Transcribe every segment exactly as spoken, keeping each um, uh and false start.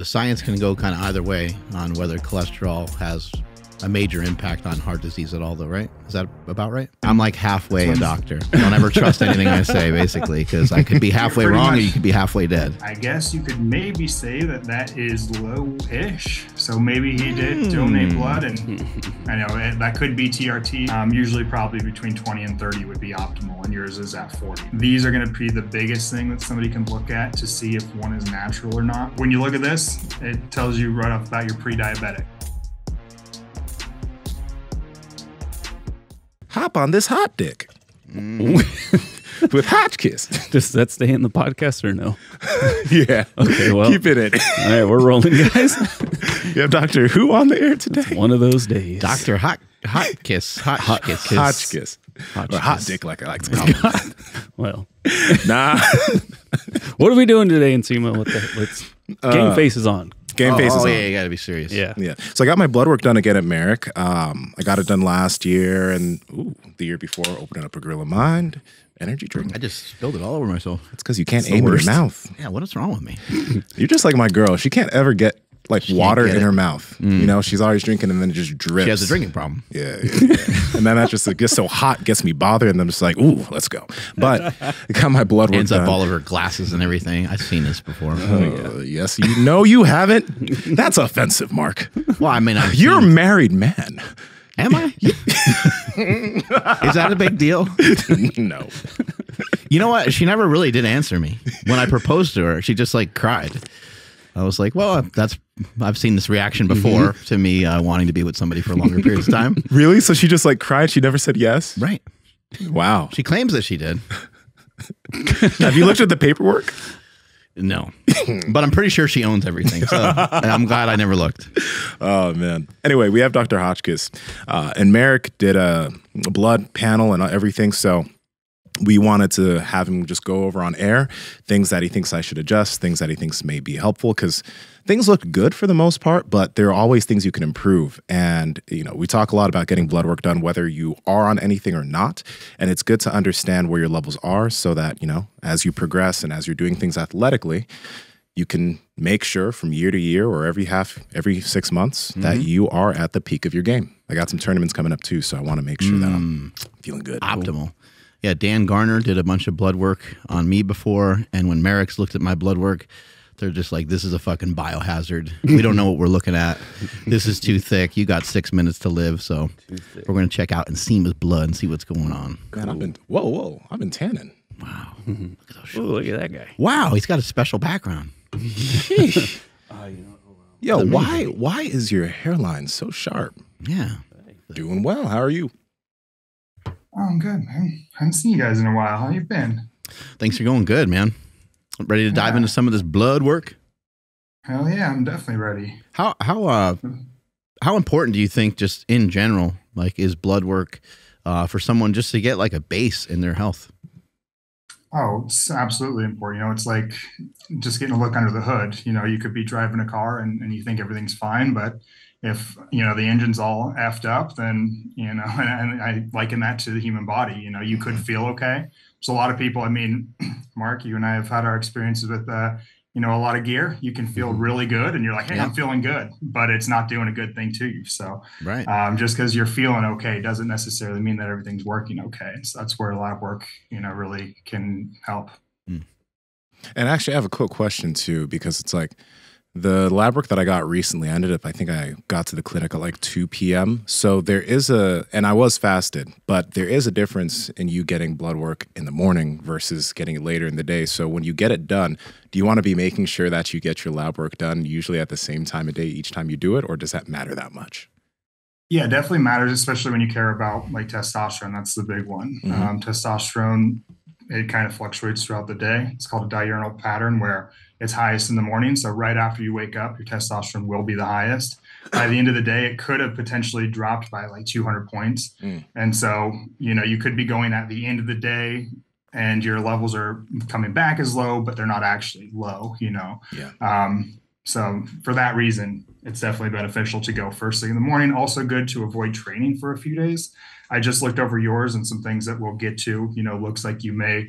the science can go kind of either way on whether cholesterol has a major impact on heart disease at all, though, right? Is that about right? I'm like halfway a doctor. Don't ever trust anything I say, basically, because I could be halfway wrong much, or you could be halfway dead. I guess you could maybe say that that is low-ish. So maybe he did mm. donate blood, and I know it, that could be T R T. Um, usually probably between twenty and thirty would be optimal, and yours is at forty. These are going to be the biggest thing that somebody can look at to see if one is natural or not. When you look at this, it tells you right off about your pre-diabetic. Hop on this hot dick mm. with Hotchkiss. Does that stay in the podcast or no? Yeah. Okay, well. Keep it in. All right, we're rolling, guys. You have Doctor Who on the air today? It's one of those days. Doctor Hot Hotchkiss. Hot Hotchkiss. Hotchkiss. Hotchkiss. Or hot dick, like I like to call it. Well. Nah. What are we doing today in SEMA? What the, let's uh, game faces on. Game oh, faces oh, on. Yeah, you got to be serious. Yeah. Yeah. So I got my blood work done again at Merrick. Um, I got it done last year and ooh, the year before, opening up a Gorilla Mind energy drink. I just spilled it all over myself. It's because you can't it's aim in your mouth. Yeah, what is wrong with me? You're just like my girl. She can't ever get like she water get in it. her mouth. Mm. You know, she's always drinking and then it just drips. She has a drinking problem. Yeah. yeah, yeah. And then that's just like, gets so hot, gets me bothered. And I'm just like, ooh, let's go. But I got my blood work done. Ends up all of her glasses and everything. I've seen this before. Oh, uh, yes. You know you haven't. That's offensive, Mark. Well, I mean, I've you're a married man. Am I? Is that a big deal? No. You know what? She never really did answer me. When I proposed to her, she just like cried. I was like, well, that's, I've seen this reaction before mm-hmm. to me uh, wanting to be with somebody for longer periods of time. Really? So she just like cried? She never said yes? Right. Wow. She claims that she did. Have you looked at the paperwork? No. But I'm pretty sure she owns everything. So I'm glad I never looked. Oh, man. Anyway, we have Doctor Hotchkiss. Uh, and Merrick did a blood panel and everything. So we wanted to have him just go over on air things that he thinks I should adjust, things that he thinks may be helpful, because things look good for the most part, but there are always things you can improve. And, you know, we talk a lot about getting blood work done, whether you are on anything or not. And it's good to understand where your levels are so that, you know, as you progress and as you're doing things athletically, you can make sure from year to year or every half, every six months mm-hmm. that you are at the peak of your game. I got some tournaments coming up too, so I want to make sure mm. that I'm feeling good. Optimal. Cool. Yeah, Dan Garner did a bunch of blood work on me before, and when Merrick's looked at my blood work, they're just like, this is a fucking biohazard. We don't know what we're looking at. This is too thick. You got six minutes to live, so we're going to check out and see with blood and see what's going on. Cool. Man, I've been, whoa, whoa, I've been tanning. Wow. Look at those shoulders. Ooh, look at that guy. Wow, he's got a special background. Sheesh. Uh, you know, oh, wow. Yo, why, why is your hairline so sharp? Yeah. Doing well. How are you? Oh, I'm good, man. I haven't seen you guys in a while. How you been? Thanks for going good, man. I'm ready to dive yeah. into some of this blood work. Hell yeah, I'm definitely ready. How how uh how important do you think, just in general, like is blood work uh, for someone just to get like a base in their health? Oh, it's absolutely important. You know, it's like just getting a look under the hood. You know, you could be driving a car and, and you think everything's fine, but if, you know, the engine's all effed up, then, you know, and, and I liken that to the human body, you know, you could feel okay. So a lot of people, I mean, Mark, you and I have had our experiences with, uh, you know, a lot of gear. You can feel really good and you're like, hey, yeah. I'm feeling good, but it's not doing a good thing to you. So right. um, just because you're feeling okay doesn't necessarily mean that everything's working okay. So that's where a lot of work, you know, really can help. Mm. And actually I have a quick question too, because it's like, the lab work that I got recently, I ended up, I think I got to the clinic at like two P M So there is a, and I was fasted, but there is a difference in you getting blood work in the morning versus getting it later in the day. So when you get it done, do you want to be making sure that you get your lab work done usually at the same time of day each time you do it, or does that matter that much? Yeah, it definitely matters, especially when you care about like testosterone. That's the big one. Mm-hmm. um, testosterone, it kind of fluctuates throughout the day. It's called a diurnal pattern where it's highest in the morning. So right after you wake up, your testosterone will be the highest. By the end of the day, it could have potentially dropped by like two hundred points. Mm. And so, you know, you could be going at the end of the day and your levels are coming back as low, but they're not actually low, you know? Yeah. Um, so for that reason, it's definitely beneficial to go first thing in the morning. Also good to avoid training for a few days. I just looked over yours and some things that we'll get to, you know, looks like you may,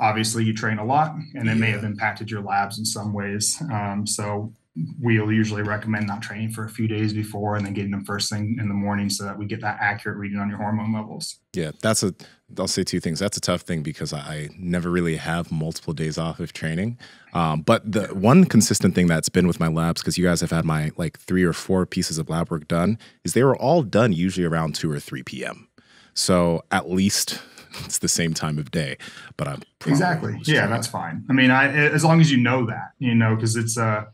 obviously you train a lot and it yeah. may have impacted your labs in some ways. Um, so we'll usually recommend not training for a few days before and then getting them first thing in the morning so that we get that accurate reading on your hormone levels. Yeah, that's a, I'll say two things. That's a tough thing because I never really have multiple days off of training. Um, but the one consistent thing that's been with my labs, because you guys have had my like three or four pieces of lab work done, is they were all done usually around two or three P M So at least it's the same time of day, but I'm exactly. Yeah, that's fine. I mean, I, as long as you know that, you know, because it's a, uh,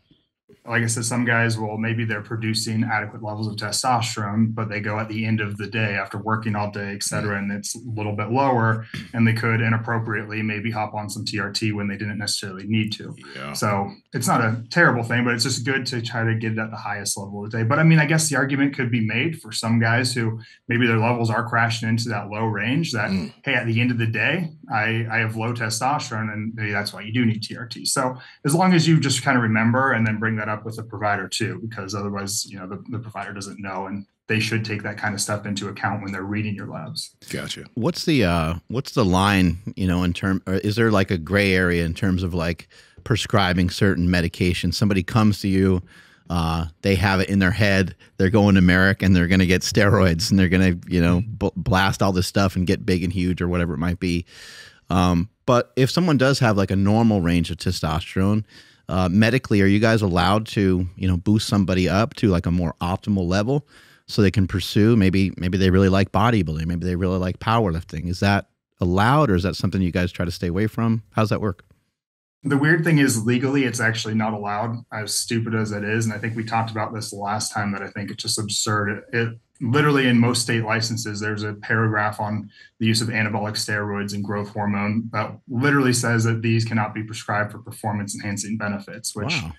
like I said, some guys, well, maybe they're producing adequate levels of testosterone, but they go at the end of the day after working all day, et cetera, and it's a little bit lower, and they could inappropriately maybe hop on some T R T when they didn't necessarily need to. Yeah. So it's not a terrible thing, but it's just good to try to get it at the highest level of the day. But I mean, I guess the argument could be made for some guys who maybe their levels are crashing into that low range that, mm. hey, at the end of the day, I, I have low testosterone, and maybe that's why you do need T R T. So as long as you just kind of remember and then bring that up with the provider too, because otherwise, you know, the, the provider doesn't know, and they should take that kind of stuff into account when they're reading your labs. Gotcha. What's the uh, what's the line, you know, in term? Or is there like a gray area in terms of like prescribing certain medications? Somebody comes to you, uh, they have it in their head, they're going to Merrick and they're going to get steroids and they're going to, you know, b blast all this stuff and get big and huge or whatever it might be. Um, but if someone does have like a normal range of testosterone. Uh, medically, are you guys allowed to, you know, boost somebody up to like a more optimal level so they can pursue, maybe, maybe they really like bodybuilding, maybe they really like powerlifting. Is that allowed, or is that something you guys try to stay away from? How's that work? The weird thing is legally, it's actually not allowed, as stupid as it is. And I think we talked about this the last time, that I think it's just absurd. It, it literally in most state licenses, there's a paragraph on the use of anabolic steroids and growth hormone that literally says that these cannot be prescribed for performance enhancing benefits, which, wow.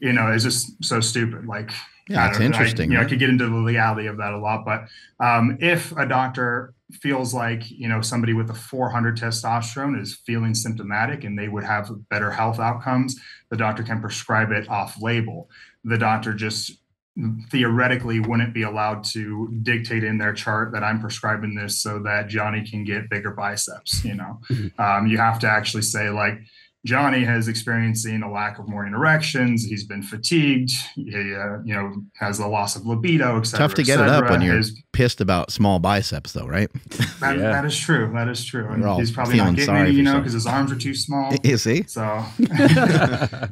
you know, is just so stupid. Like, yeah, it's interesting. I, you right? know, I could get into the legality of that a lot, but um, if a doctor feels like, you know, somebody with a four hundred testosterone is feeling symptomatic and they would have better health outcomes, the doctor can prescribe it off label. The doctor just theoretically wouldn't be allowed to dictate in their chart that I'm prescribing this so that Johnny can get bigger biceps. You know, um, you have to actually say like, Johnny has experiencing a lack of morning erections. He's been fatigued. He, uh, you know, has a loss of libido, et cetera. Tough to get it up when you're His, pissed about small biceps, though, right? That, yeah. that is true. That is true. And he's probably not getting any, you know, because his arms are too small. Is he? So, no,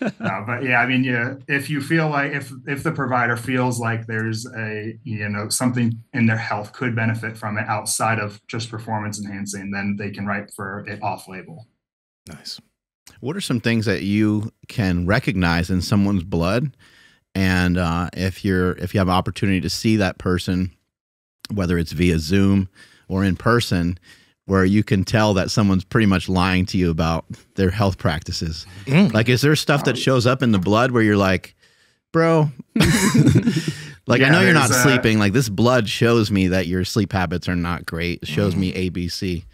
but yeah, I mean, yeah, if you feel like if if the provider feels like there's a, you know, something in their health could benefit from it outside of just performance enhancing, then they can write for it off label. Nice. What are some things that you can recognize in someone's blood? And uh, if you're, if you have an opportunity to see that person, whether it's via Zoom or in person, where you can tell that someone's pretty much lying to you about their health practices. Mm. Like, is there stuff that shows up in the blood where you're like, bro, like, yeah, I know you're not uh... sleeping. Like, this blood shows me that your sleep habits are not great. It shows mm. me A B C.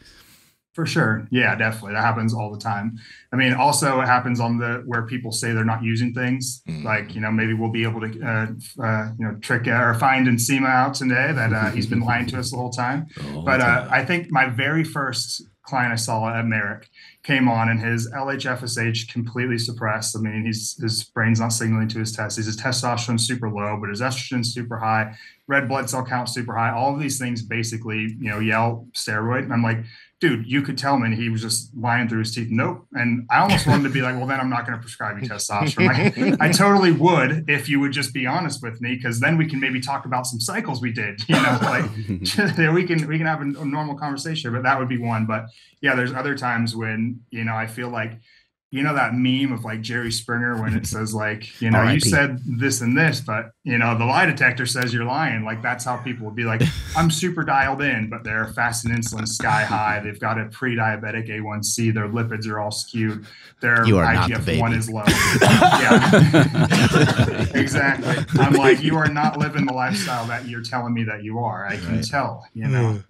For sure. Yeah, definitely. That happens all the time. I mean, also it happens on the, where people say they're not using things, mm. like, you know, maybe we'll be able to, uh, uh, you know, trick uh, or find Nsema out today that uh, he's been lying to us the whole time. Oh, but uh, I think my very first client I saw at Merrick came on, and his L H F S H completely suppressed. I mean, he's, his brain's not signaling to his test. His testosterone super low, but his estrogen super high, red blood cell count super high. All of these things basically, you know, yell steroid. And I'm like, dude, you could tell him, and he was just lying through his teeth. Nope. And I almost wanted to be like, well, then I'm not going to prescribe you testosterone. Like, I totally would if you would just be honest with me, because then we can maybe talk about some cycles we did. You know, like we can we can have a, a normal conversation. But that would be one. But yeah, there's other times when, you know, I feel like, you know, that meme of like Jerry Springer when it says like, you know, R I P you said this and this, but, you know, the lie detector says you're lying. Like, that's how people would be like, I'm super dialed in, but their fasting insulin sky high. They've got a pre-diabetic A one C. Their lipids are all skewed. Their I G F one is low. Yeah, exactly. I'm like, you are not living the lifestyle that you're telling me that you are. I can right. tell, you know. Mm.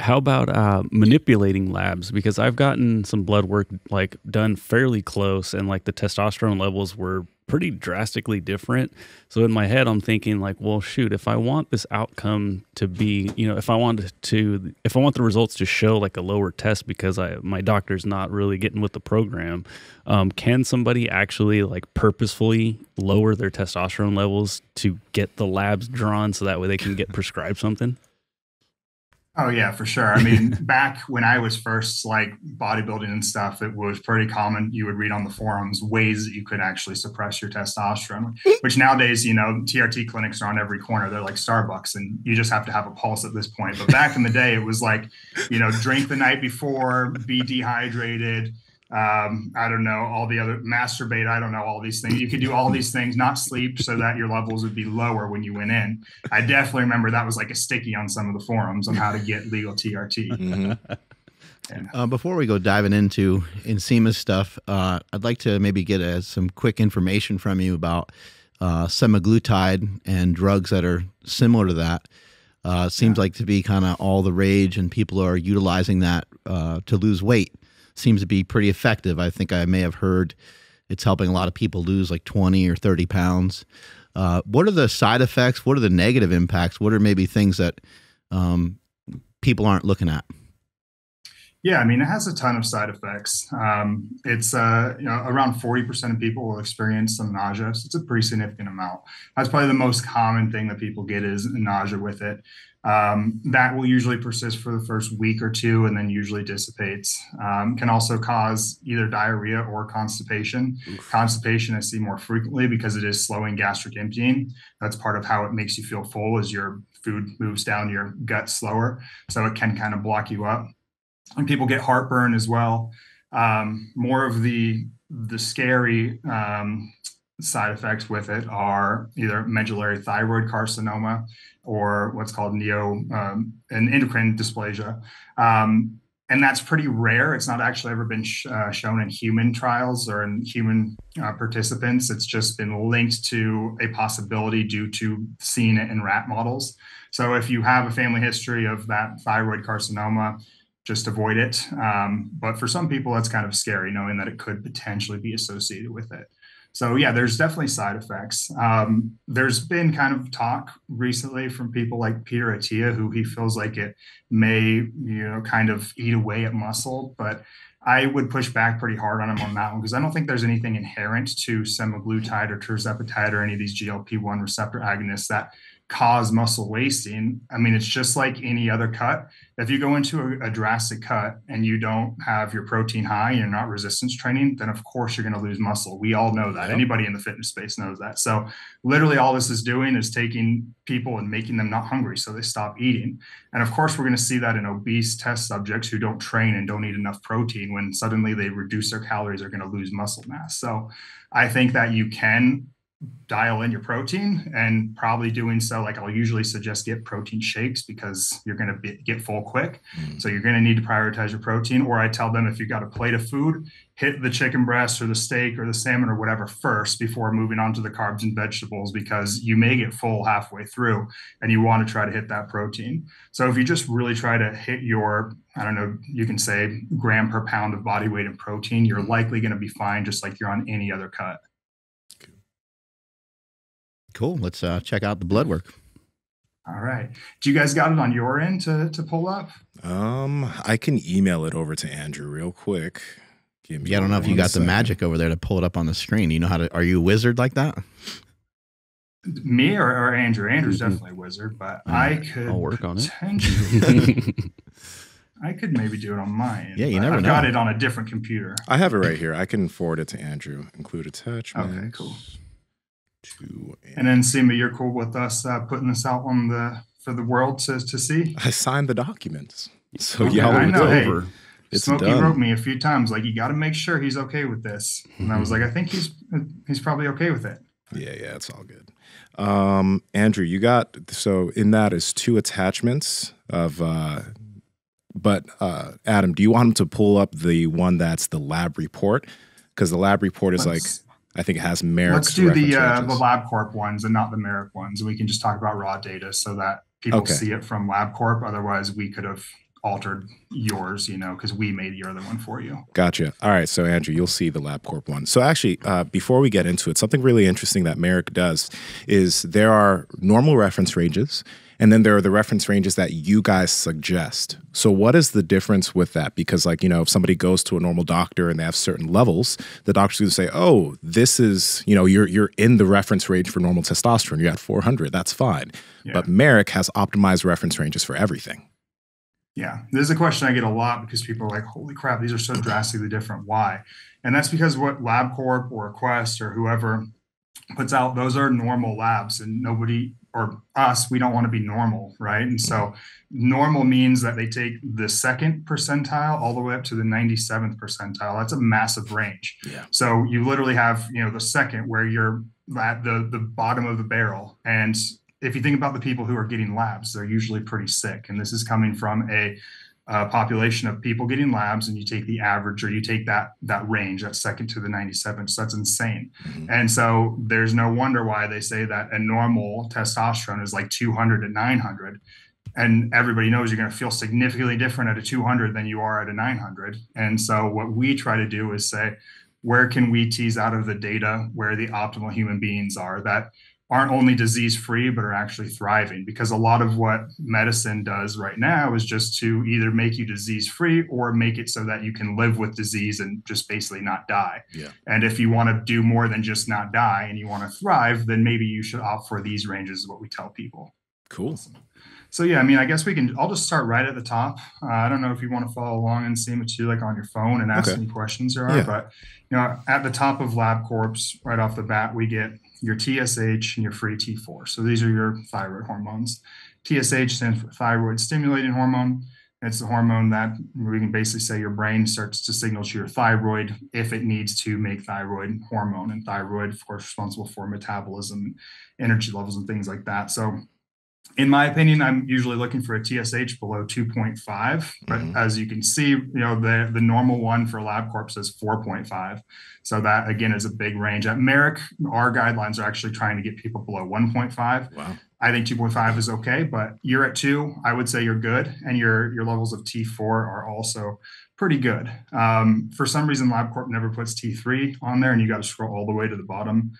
How about uh, manipulating labs? Because I've gotten some blood work like done fairly close, and like the testosterone levels were pretty drastically different. So in my head, I'm thinking like, well, shoot, if I want this outcome to be, you know, if I want to, if I want the results to show like a lower test because I, my doctor's not really getting with the program, um, can somebody actually like purposefully lower their testosterone levels to get the labs drawn so that way they can get prescribed something? Oh yeah, for sure. I mean, back when I was first like bodybuilding and stuff, it was pretty common. You would read on the forums ways that you could actually suppress your testosterone, which nowadays, you know, T R T clinics are on every corner. They're like Starbucks and you just have to have a pulse at this point. But back in the day, it was like, you know, drink the night before, be dehydrated. Um, I don't know, all the other masturbate, I don't know, all these things. You could do all these things, not sleep, so that your levels would be lower when you went in. I definitely remember that was like a sticky on some of the forums on how to get legal T R T. Mm-hmm. Yeah. Uh, before we go diving into Insema's stuff, uh, I'd like to maybe get uh, some quick information from you about uh, semaglutide and drugs that are similar to that. Uh, seems yeah. like to be kind of all the rage, and people are utilizing that uh, to lose weight. Seems to be pretty effective. I think I may have heard it's helping a lot of people lose like twenty or thirty pounds. Uh, what are the side effects? What are the negative impacts? What are maybe things that um, people aren't looking at? Yeah, I mean, it has a ton of side effects. Um, it's uh, you know, around forty percent of people will experience some nausea. So it's a pretty significant amount. That's probably the most common thing that people get is nausea with it. Um, that will usually persist for the first week or two and then usually dissipates. Um, can also cause either diarrhea or constipation. Oof. Constipation I see more frequently because it is slowing gastric emptying. That's part of how it makes you feel full, is your food moves down your gut slower. So it can kind of block you up. And people get heartburn as well. Um, more of the, the scary um, side effects with it are either medullary thyroid carcinoma or what's called neo um, an endocrine dysplasia. Um, and that's pretty rare. It's not actually ever been sh uh, shown in human trials or in human uh, participants. It's just been linked to a possibility due to seeing it in rat models. So if you have a family history of that thyroid carcinoma, just avoid it. Um, but for some people, that's kind of scary, knowing that it could potentially be associated with it. So yeah, there's definitely side effects. Um, there's been kind of talk recently from people like Peter Attia, who he feels like it may, you know, kind of eat away at muscle, but I would push back pretty hard on him on that one, because I don't think there's anything inherent to semaglutide or tirzepatide or any of these G L P one receptor agonists that cause muscle wasting. I mean, it's just like any other cut. If you go into a, a drastic cut and you don't have your protein high and you're not resistance training, then of course you're going to lose muscle. We all know that. Anybody in the fitness space knows that. So literally all this is doing is taking people and making them not hungry, so they stop eating. And of course, we're going to see that in obese test subjects who don't train and don't eat enough protein. When suddenly they reduce their calories, they're going to lose muscle mass. So I think that you can dial in your protein, and probably doing so, like I'll usually suggest, get protein shakes, because you're going to get full quick. Mm. So you're going to need to prioritize your protein. Or I tell them, if you've got a plate of food, hit the chicken breast or the steak or the salmon or whatever first before moving on to the carbs and vegetables, because you may get full halfway through and you want to try to hit that protein. So if you just really try to hit your, I don't know, you can say gram per pound of body weight in protein, you're likely going to be fine, just like you're on any other cut. Cool. Let's uh, check out the blood work. All right. Do you guys got it on your end to, to pull up? Um, I can email it over to Andrew real quick. Give me yeah, I don't know if you got second. the magic over there to pull it up on the screen. You know how to, are you a wizard like that? Me or, or Andrew? Andrew's mm-hmm. definitely a wizard, but All I right. could I'll work on it. I could maybe do it on mine. Yeah, you never I've know. I've got it on a different computer. I have it right here. I can forward it to Andrew. Include attachment. Okay, cool. To and then, Sema, you're cool with us uh, putting this out on the for the world to to see. I signed the documents, so okay, y'all yeah, know. Hey, over. It's Smokey done. Wrote me a few times, like, you got to make sure he's okay with this, and mm-hmm. I was like, I think he's he's probably okay with it. Yeah, yeah, it's all good. Um, Andrew, you got so in that is two attachments of, uh, but uh, Adam, do you want him to pull up the one that's the lab report, because the lab report is Let's, like. I think it has Merrick. Let's do the uh, the LabCorp ones and not the Merrick ones. We can just talk about raw data so that people okay. see it from LabCorp. Otherwise, we could have altered yours, you know, because we made your other one for you. Gotcha. All right. So, Andrew, you'll see the LabCorp one. So actually, uh, before we get into it, something really interesting that Merrick does is there are normal reference ranges, and then there are the reference ranges that you guys suggest. So what is the difference with that? Because, like, you know, if somebody goes to a normal doctor and they have certain levels, the doctor's going to say, oh, this is, you know, you're, you're in the reference range for normal testosterone. You're at four hundred. That's fine. Yeah. But Merrick has optimized reference ranges for everything. Yeah, this is a question I get a lot because people are like, holy crap, these are so drastically different. Why? And that's because what LabCorp or Quest or whoever puts out, those are normal labs, and nobody, or us, we don't want to be normal, right? And so normal means that they take the second percentile all the way up to the ninety-seventh percentile. That's a massive range. Yeah. So you literally have, you know, the second where you're at the, the bottom of the barrel. And if you think about the people who are getting labs, they're usually pretty sick. And this is coming from a, a population of people getting labs, and you take the average, or you take that that range, that second to the ninety-seventh. So that's insane. Mm-hmm. And so there's no wonder why they say that a normal testosterone is like two hundred to nine hundred. And everybody knows you're going to feel significantly different at a two hundred than you are at a nine hundred. And so what we try to do is say, where can we tease out of the data where the optimal human beings are that aren't only disease-free, but are actually thriving? Because a lot of what medicine does right now is just to either make you disease-free or make it so that you can live with disease and just basically not die. Yeah. And if you want to do more than just not die and you want to thrive, then maybe you should opt for these ranges is what we tell people. Cool. Awesome. So yeah, I mean, I guess we can, I'll just start right at the top. Uh, I don't know if you want to follow along and see what you like on your phone and ask okay. any questions there are, yeah. but you know, at the top of LabCorp's right off the bat, we get your T S H and your free T four. So these are your thyroid hormones. T S H stands for thyroid stimulating hormone. It's the hormone that we can basically say your brain starts to signal to your thyroid if it needs to make thyroid hormone, and thyroid is responsible for metabolism, energy levels, and things like that. So in my opinion, I'm usually looking for a T S H below two point five, but mm-hmm. as you can see, you know, the, the normal one for LabCorp says four point five. So that, again, is a big range. At Merrick, our guidelines are actually trying to get people below one point five. Wow. I think two point five is okay, but you're at two, I would say you're good, and your, your levels of T four are also pretty good. Um, for some reason, LabCorp never puts T three on there, and you got to scroll all the way to the bottom.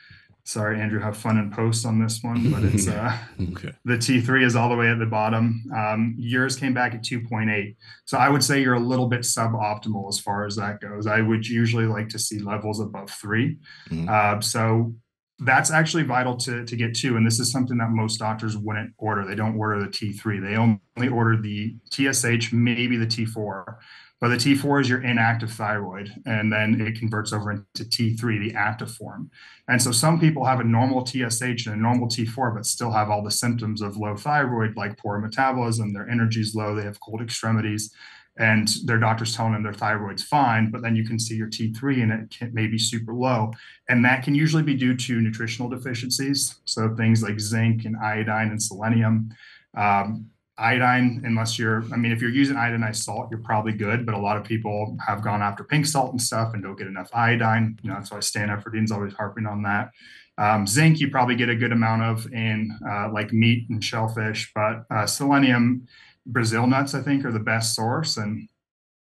Sorry, Andrew, have fun and post on this one, but it's uh, okay. the T three is all the way at the bottom. Um, yours came back at two point eight. So I would say you're a little bit suboptimal as far as that goes. I would usually like to see levels above three. Mm-hmm. uh, so that's actually vital to, to get to. And this is something that most doctors wouldn't order. They don't order the T three. They only order the T S H, maybe the T four. But the T four is your inactive thyroid, and then it converts over into T three, the active form. And so some people have a normal T S H and a normal T four, but still have all the symptoms of low thyroid, like poor metabolism, their energy's low, they have cold extremities, and their doctor's telling them their thyroid's fine, but then you can see your T three and it can, may be super low. And that can usually be due to nutritional deficiencies. So things like zinc and iodine and selenium. Um, Iodine, unless you're, I mean, if you're using iodinized salt, you're probably good, but a lot of people have gone after pink salt and stuff and don't get enough iodine. You know, that's why Stan Effordine's always harping on that. Um, zinc, you probably get a good amount of in uh, like meat and shellfish, but uh, selenium, Brazil nuts, I think, are the best source. And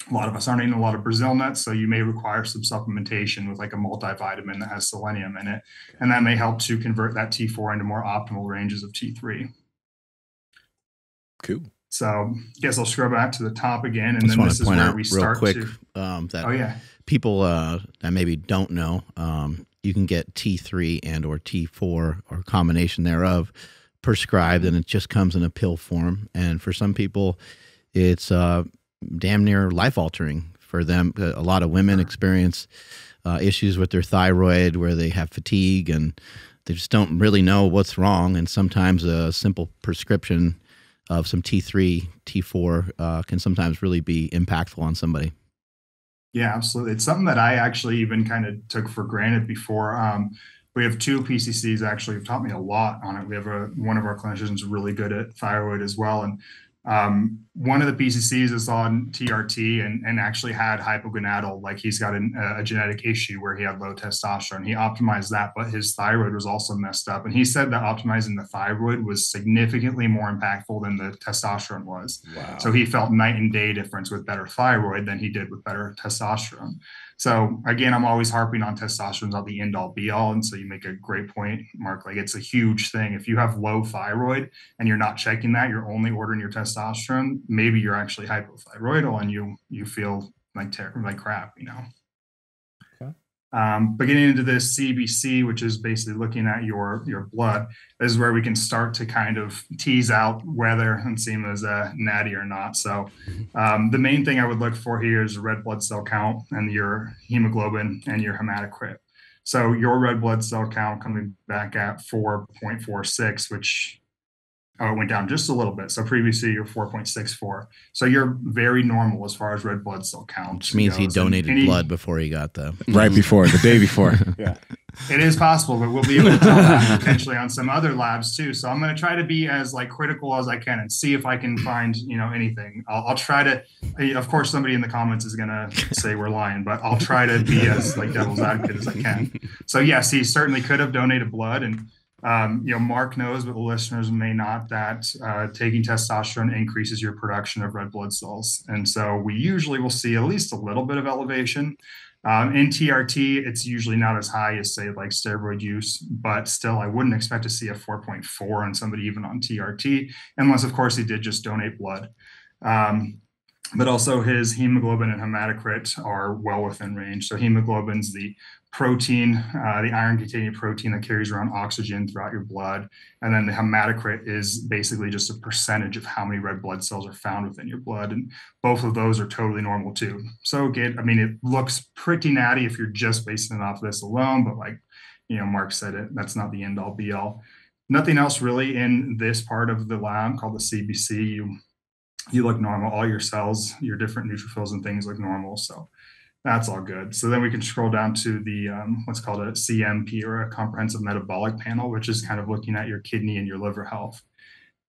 a lot of us aren't eating a lot of Brazil nuts, so you may require some supplementation with like a multivitamin that has selenium in it. And that may help to convert that T four into more optimal ranges of T three. Cool. So I guess I'll scroll back to the top again, and then this is where we start real quick, to, um, that oh, yeah. people uh, that maybe don't know, um, you can get T three and or T four or a combination thereof prescribed, and it just comes in a pill form. And for some people, it's uh, damn near life-altering for them. A lot of women experience uh, issues with their thyroid where they have fatigue, and they just don't really know what's wrong, and sometimes a simple prescription of some T three, T four uh, can sometimes really be impactful on somebody. Yeah, absolutely. It's something that I actually even kind of took for granted before. Um, we have two P C Cs actually who've taught me a lot on it. We have a, one of our clinicians really good at thyroid as well. And Um, one of the P C Cs is on T R T and, and actually had hypogonadal, like he's got an, a genetic issue where he had low testosterone. He optimized that, but his thyroid was also messed up. And he said that optimizing the thyroid was significantly more impactful than the testosterone was. Wow. So he felt night and day difference with better thyroid than he did with better testosterone. So again, I'm always harping on testosterone is not the end all be all. And so you make a great point, Mark, like it's a huge thing. If you have low thyroid and you're not checking that, you're only ordering your testosterone, maybe you're actually hypothyroidal and you, you feel like, ter- like crap, you know? Okay. Um, but getting into this C B C, which is basically looking at your, your blood, this is where we can start to kind of tease out whether enzima is a natty or not. So um, the main thing I would look for here is red blood cell count and your hemoglobin and your hematocrit. So your red blood cell count coming back at four point four six, which oh, it went down just a little bit. So previously you're four point six four. So you're very normal as far as red blood cell count. Which means he donated and, and blood he, before he got the... Right before, the day before. Yeah. It is possible, but we'll be able to tell that potentially on some other labs too. So I'm going to try to be as like critical as I can and see if I can find, you know, anything. I'll, I'll try to, of course, somebody in the comments is going to say we're lying, but I'll try to be as like devil's advocate as I can. So yes, he certainly could have donated blood, and Um, you know, Mark knows, but the listeners may not, that uh, taking testosterone increases your production of red blood cells. And so we usually will see at least a little bit of elevation. Um, in T R T, it's usually not as high as, say, like steroid use, but still I wouldn't expect to see a four point four on somebody even on T R T, unless, of course, he did just donate blood. Um, but also his hemoglobin and hematocrit are well within range. So hemoglobin's the protein, uh, the iron-containing protein that carries around oxygen throughout your blood. And then the hematocrit is basically just a percentage of how many red blood cells are found within your blood. And both of those are totally normal too. So again, I mean, it looks pretty natty if you're just basing it off this alone, but like, you know, Mark said it, that's not the end all be all. Nothing else really in this part of the lab called the C B C. You, you look normal, all your cells, your different neutrophils and things look normal. So that's all good. So then we can scroll down to the um, what's called a C M P, or a comprehensive metabolic panel, which is kind of looking at your kidney and your liver health.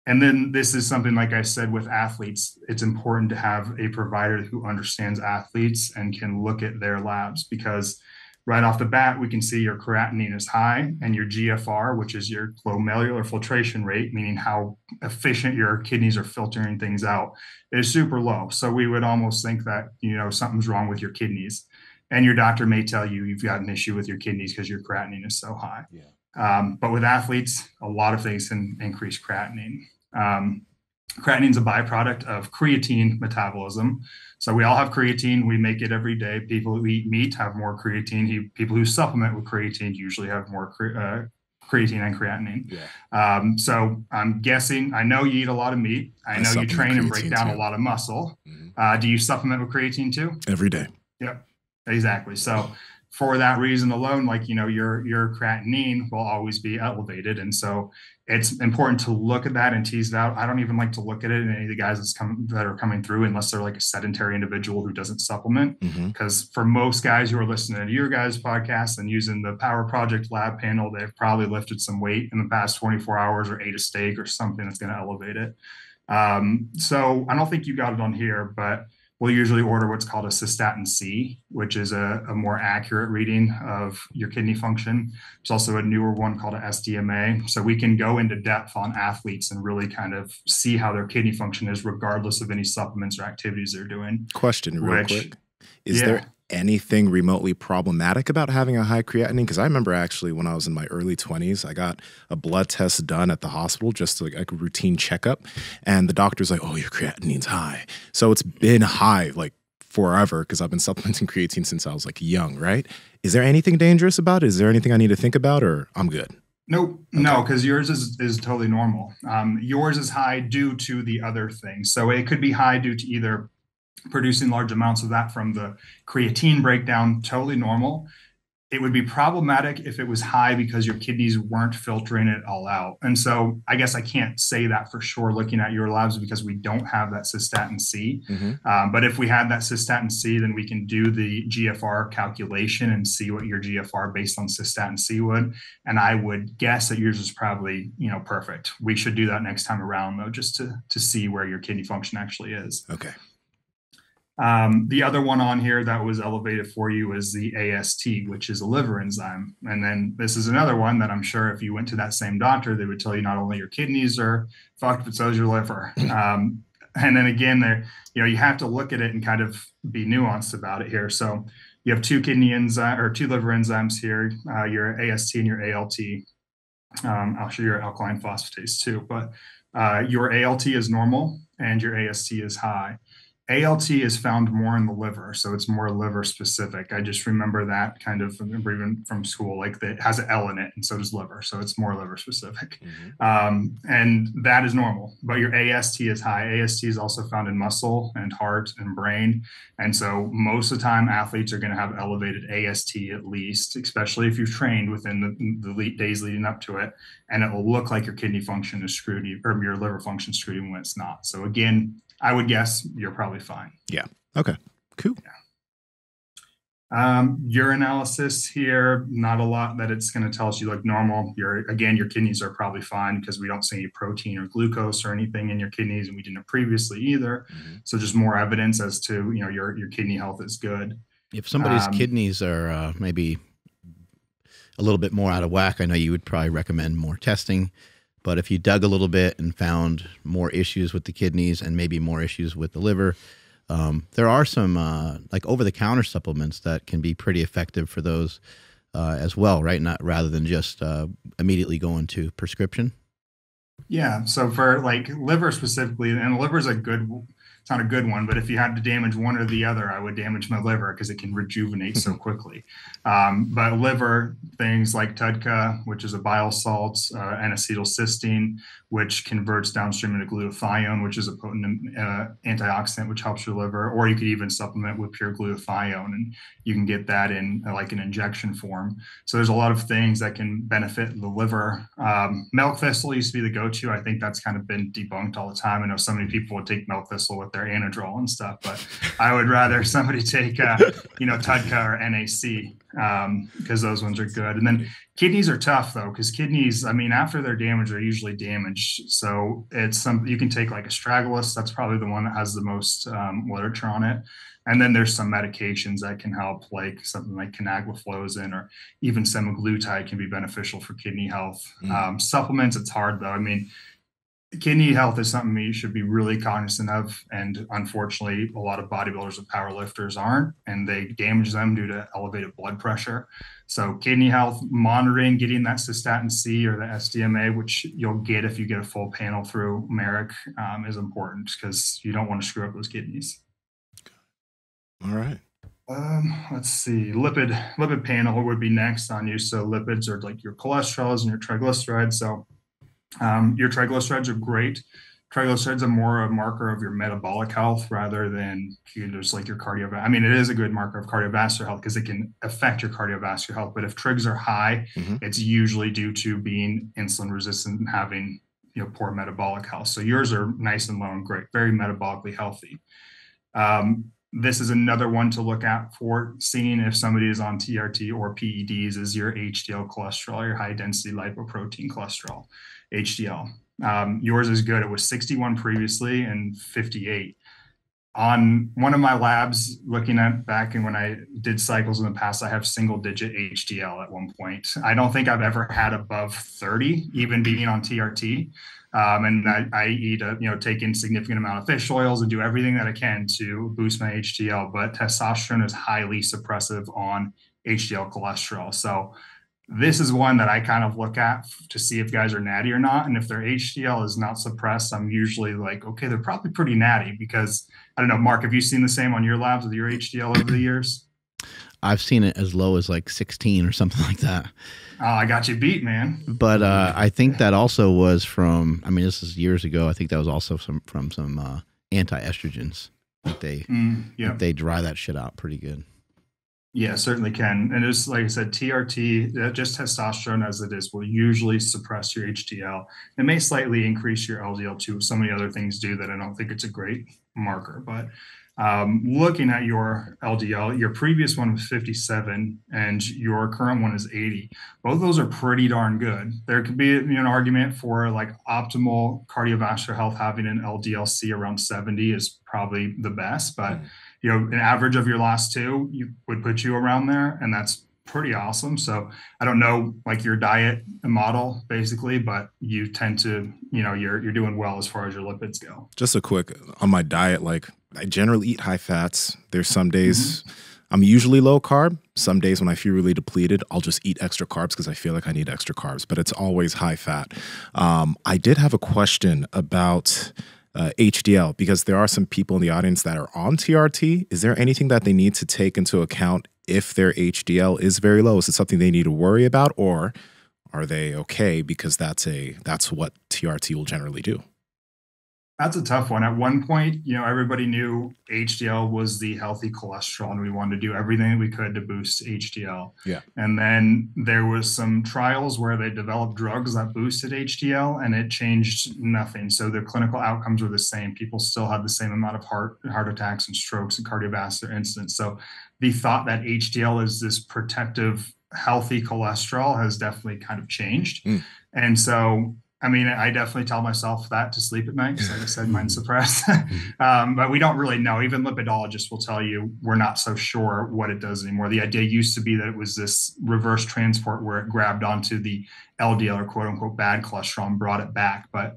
And then this is something, like I said, with athletes, it's important to have a provider who understands athletes and can look at their labs, because right off the bat, we can see your creatinine is high and your G F R, which is your glomerular filtration rate, meaning how efficient your kidneys are filtering things out, is super low. So we would almost think that, you know, something's wrong with your kidneys. And your doctor may tell you you've got an issue with your kidneys because your creatinine is so high. Yeah. Um, but with athletes, a lot of things can increase creatinine. Um, Creatinine is a byproduct of creatine metabolism. So we all have creatine. We make it every day. People who eat meat have more creatine. People who supplement with creatine usually have more cre- uh, creatine and creatinine. Yeah. Um, so I'm guessing, I know you eat a lot of meat. I, I know you train and break down too. a lot of muscle. Mm-hmm. Uh, do you supplement with creatine too? Every day. Yep, exactly. So for that reason alone, like, you know, your, your creatinine will always be elevated. And so it's important to look at that and tease it out. I don't even like to look at it in any of the guys that's come, that are coming through, unless they're like a sedentary individual who doesn't supplement. Because mm-hmm. for most guys who are listening to your guys' podcast and using the Power Project lab panel, they've probably lifted some weight in the past twenty-four hours or ate a steak or something that's going to elevate it. Um, so I don't think you got it on here, but we'll usually order what's called a cystatin C, which is a, a more accurate reading of your kidney function. There's also a newer one called a S D M A. So we can go into depth on athletes and really kind of see how their kidney function is, regardless of any supplements or activities they're doing. Question real which, quick. Is yeah. there anything remotely problematic about having a high creatinine? Because I remember actually when I was in my early twenties, I got a blood test done at the hospital, just like a routine checkup. And the doctor's like, oh, your creatinine's high. So it's been high like forever, because I've been supplementing creatine since I was like young, right? Is there anything dangerous about it? Is there anything I need to think about, or I'm good? Nope. Okay. No, because yours is, is totally normal. Um, yours is high due to the other things. So it could be high due to either producing large amounts of that from the creatine breakdown, totally normal. It would be problematic if it was high because your kidneys weren't filtering it all out. And so I guess I can't say that for sure looking at your labs because we don't have that cystatin C. Mm-hmm. Um, but if we had that cystatin C, then we can do the G F R calculation and see what your G F R based on cystatin C would. And I would guess that yours is probably, you know, perfect. We should do that next time around though, just to, to see where your kidney function actually is. Okay. Um, the other one on here that was elevated for you is the A S T, which is a liver enzyme. And then this is another one that I'm sure if you went to that same doctor, they would tell you not only your kidneys are fucked, but so is your liver. Um, and then again, there, you know, you have to look at it and kind of be nuanced about it here. So you have two kidney enzyme or two liver enzymes here, uh, your A S T and your A L T. Um, I'll show you your alkaline phosphatase too, but uh, your A L T is normal and your A S T is high. A L T is found more in the liver, so it's more liver specific. I just remember that kind of remember even from school, like that has an L in it, and so does liver, so it's more liver specific. Mm-hmm. Um, and that is normal, but your A S T is high. A S T is also found in muscle and heart and brain, and so most of the time athletes are going to have elevated A S T at least, especially if you've trained within the, the le- days leading up to it, and it will look like your kidney function is screwed, or your liver function is screwed even when it's not. So again, I would guess you're probably fine. Yeah. Okay. Cool. Yeah. Um, urinalysis here, not a lot that it's going to tell us you look normal. Your again, your kidneys are probably fine because we don't see any protein or glucose or anything in your kidneys, and we didn't previously either. Mm-hmm. So just more evidence as to, you know, your your kidney health is good. If somebody's um, kidneys are uh, maybe a little bit more out of whack, I know you would probably recommend more testing. But if you dug a little bit and found more issues with the kidneys and maybe more issues with the liver, um, there are some uh, like over-the-counter supplements that can be pretty effective for those uh, as well, right? Not rather than just uh, immediately going to prescription. Yeah. So for like liver specifically, and liver is a good, it's not a good one, but if you had to damage one or the other, I would damage my liver because it can rejuvenate so quickly. Um, but liver, things like T U D C A, which is a bile salt, uh, and acetylcysteine, which converts downstream into glutathione, which is a potent uh, antioxidant, which helps your liver. Or you could even supplement with pure glutathione, and you can get that in uh, like an injection form. So there's a lot of things that can benefit the liver. Um, milk thistle used to be the go-to. I think that's kind of been debunked all the time. I know so many people would take milk thistle with their anadrol and stuff, but I would rather somebody take, uh, you know, T U D C A or N A C. Um, because those ones are good. And then kidneys are tough though, because kidneys, I mean, after they're damaged, they're usually damaged. So it's some, you can take like astragalus. That's probably the one that has the most um, literature on it. And then there's some medications that can help, like something like canagliflozin or even semaglutide can be beneficial for kidney health. Mm. Um, supplements, it's hard though. I mean, kidney health is something you should be really cognizant of. And unfortunately, a lot of bodybuilders and powerlifters aren't, and they damage them due to elevated blood pressure. So kidney health monitoring, getting that cystatin C or the S D M A, which you'll get if you get a full panel through Merrick, um, is important because you don't want to screw up those kidneys. All right. Um, let's see, lipid, lipid panel would be next on you. So lipids are like your cholesterols and your triglycerides. So Um, your triglycerides are great. Triglycerides are more a marker of your metabolic health rather than you know, just like your cardiovascular. I mean, it is a good marker of cardiovascular health because it can affect your cardiovascular health. But if trigs are high, mm-hmm. it's usually due to being insulin resistant and having you know poor metabolic health. So yours are nice and low and great, very metabolically healthy. Um, This is another one to look at for seeing if somebody is on T R T or P E Ds is your H D L cholesterol, your high density lipoprotein cholesterol, H D L. Um, yours is good. It was sixty-one previously and fifty-eight. On one of my labs, looking at back and when I did cycles in the past, I have single digit H D L at one point. I don't think I've ever had above thirty, even being on T R T. Um, and I, I eat, a, you know, take in significant amount of fish oils and do everything that I can to boost my H D L, but testosterone is highly suppressive on H D L cholesterol. So this is one that I kind of look at to see if guys are natty or not. And if their H D L is not suppressed, I'm usually like, okay, they're probably pretty natty because I don't know, Mark, have you seen the same on your labs with your H D L over the years? I've seen it as low as like sixteen or something like that. Oh, I got you beat, man. But uh, I think that also was from, I mean, this is years ago. I think that was also some, from some uh, anti-estrogens. They, mm, yeah. they dry that shit out pretty good. Yeah, certainly can. And it's like I said, T R T, just testosterone as it is, will usually suppress your H D L. It may slightly increase your L D L too. So many other things do that. I don't think it's a great marker, but um, looking at your L D L, your previous one was fifty-seven and your current one is eighty. Both of those are pretty darn good. There could be you know, an argument for like optimal cardiovascular health, having an L D L C around seventy is probably the best, but mm-hmm. you know, an average of your last two you would put you around there, and that's pretty awesome. So I don't know, like your diet model basically, but you tend to, you know, you're you're doing well as far as your lipids go. Just a quick on my diet, like I generally eat high fats. There's some days mm-hmm. I'm usually low carb. Some days when I feel really depleted, I'll just eat extra carbs because I feel like I need extra carbs, but it's always high fat. Um, I did have a question about Uh, H D L, because there are some people in the audience that are on T R T. Is there anything that they need to take into account if their H D L is very low? Is it something they need to worry about, or are they okay because that's a that's what T R T will generally do? That's a tough one. At one point, you know, everybody knew H D L was the healthy cholesterol, and we wanted to do everything that we could to boost H D L. Yeah. And then there was some trials where they developed drugs that boosted H D L, and it changed nothing. So the clinical outcomes were the same. People still had the same amount of heart heart attacks and strokes and cardiovascular incidents. So the thought that H D L is this protective, healthy cholesterol has definitely kind of changed. Mm. And so, I mean, I definitely tell myself that to sleep at night, because like I said, mine's suppressed. um, but we don't really know. Even lipidologists will tell you we're not so sure what it does anymore. The idea used to be that it was this reverse transport where it grabbed onto the L D L, or quote unquote bad cholesterol, and brought it back. But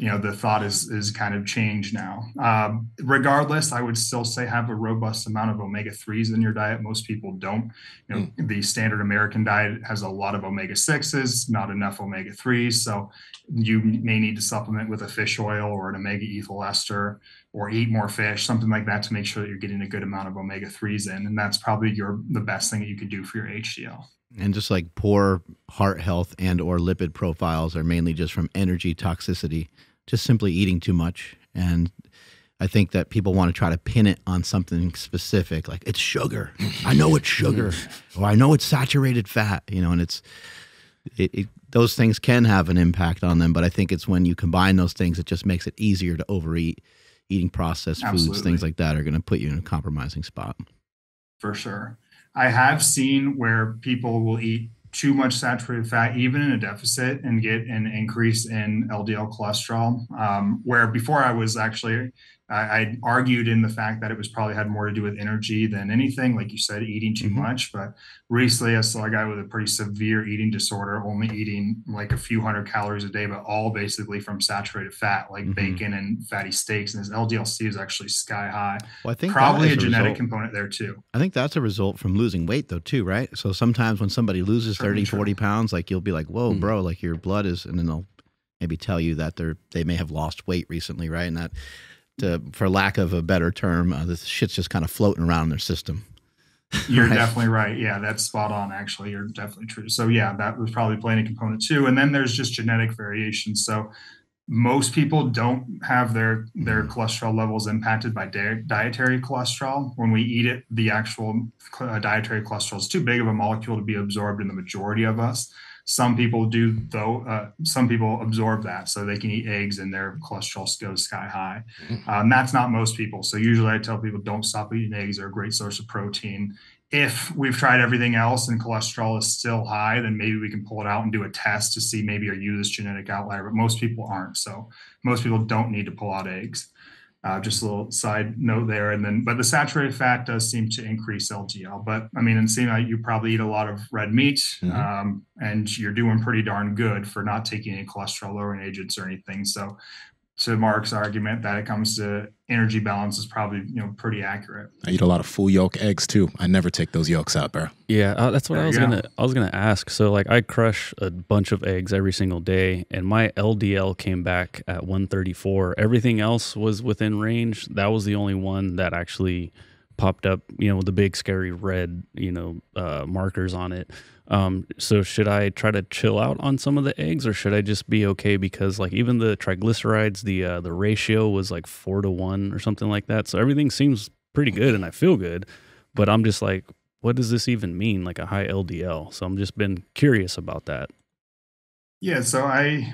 you know, the thought is is kind of changed now. Um, regardless, I would still say have a robust amount of omega threes in your diet. Most people don't. You know, mm. The standard American diet has a lot of omega sixes, not enough omega threes. So you may need to supplement with a fish oil or an omega ethyl ester, or eat more fish, something like that, to make sure that you're getting a good amount of omega threes in. And that's probably your the best thing that you can do for your H D L. And just like poor heart health and or lipid profiles are mainly just from energy toxicity, just simply eating too much. And I think that people want to try to pin it on something specific, like it's sugar. I know it's sugar, or I know it's saturated fat, you know, and it's, it, it, those things can have an impact on them. But I think it's when you combine those things, it just makes it easier to overeat. Eating processed Absolutely. foods, things like that are going to put you in a compromising spot. For sure. I have seen where people will eat too much saturated fat, even in a deficit, and get an increase in L D L cholesterol, um, where before I was actually, I, I argued in the fact that it was probably had more to do with energy than anything, like you said, eating too mm-hmm. much. But recently I saw a guy with a pretty severe eating disorder, only eating like a few hundred calories a day, but all basically from saturated fat, like mm-hmm. bacon and fatty steaks. And his L D L C is actually sky high. Well, I think probably a genetic result. component there too. I think that's a result from losing weight though too, right? So sometimes when somebody loses Certainly thirty, forty true. pounds, like you'll be like, whoa, mm-hmm. bro, like your blood is, and then they'll maybe tell you that they're, they may have lost weight recently, right? And that, To, for lack of a better term, uh, this shit's just kind of floating around in their system. You're right? Definitely right. Yeah, that's spot on, actually. You're definitely true. So yeah, that was probably playing a component too. And then there's just genetic variation. So most people don't have their, their cholesterol levels impacted by di dietary cholesterol. When we eat it, the actual uh, dietary cholesterol is too big of a molecule to be absorbed in the majority of us. Some people do, though. Uh, some people absorb that, so they can eat eggs and their cholesterol goes sky high. Um, that's not most people. So usually I tell people, don't stop eating eggs. They're a great source of protein. If we've tried everything else and cholesterol is still high, then maybe we can pull it out and do a test to see, maybe are you this genetic outlier? But most people aren't. So most people don't need to pull out eggs. Uh, just a little side note there. And then, but the saturated fat does seem to increase L D L. But I mean, and seeing that you probably eat a lot of red meat, mm-hmm. um, and you're doing pretty darn good for not taking any cholesterol lowering agents or anything. So to Mark's argument that it comes to energy balance is probably, you know, pretty accurate. I eat a lot of full yolk eggs too. I never take those yolks out, bro. Yeah, uh, that's what there I was go. gonna I was gonna ask. So like I crush a bunch of eggs every single day, and my L D L came back at one thirty-four. Everything else was within range. That was the only one that actually popped up, you know, with the big scary red, you know, uh, markers on it. Um, so should I try to chill out on some of the eggs, or should I just be okay? Because like even the triglycerides, the, uh, the ratio was like four to one or something like that. So everything seems pretty good and I feel good, but I'm just like, what does this even mean, like a high L D L? So I'm just been curious about that. Yeah, so I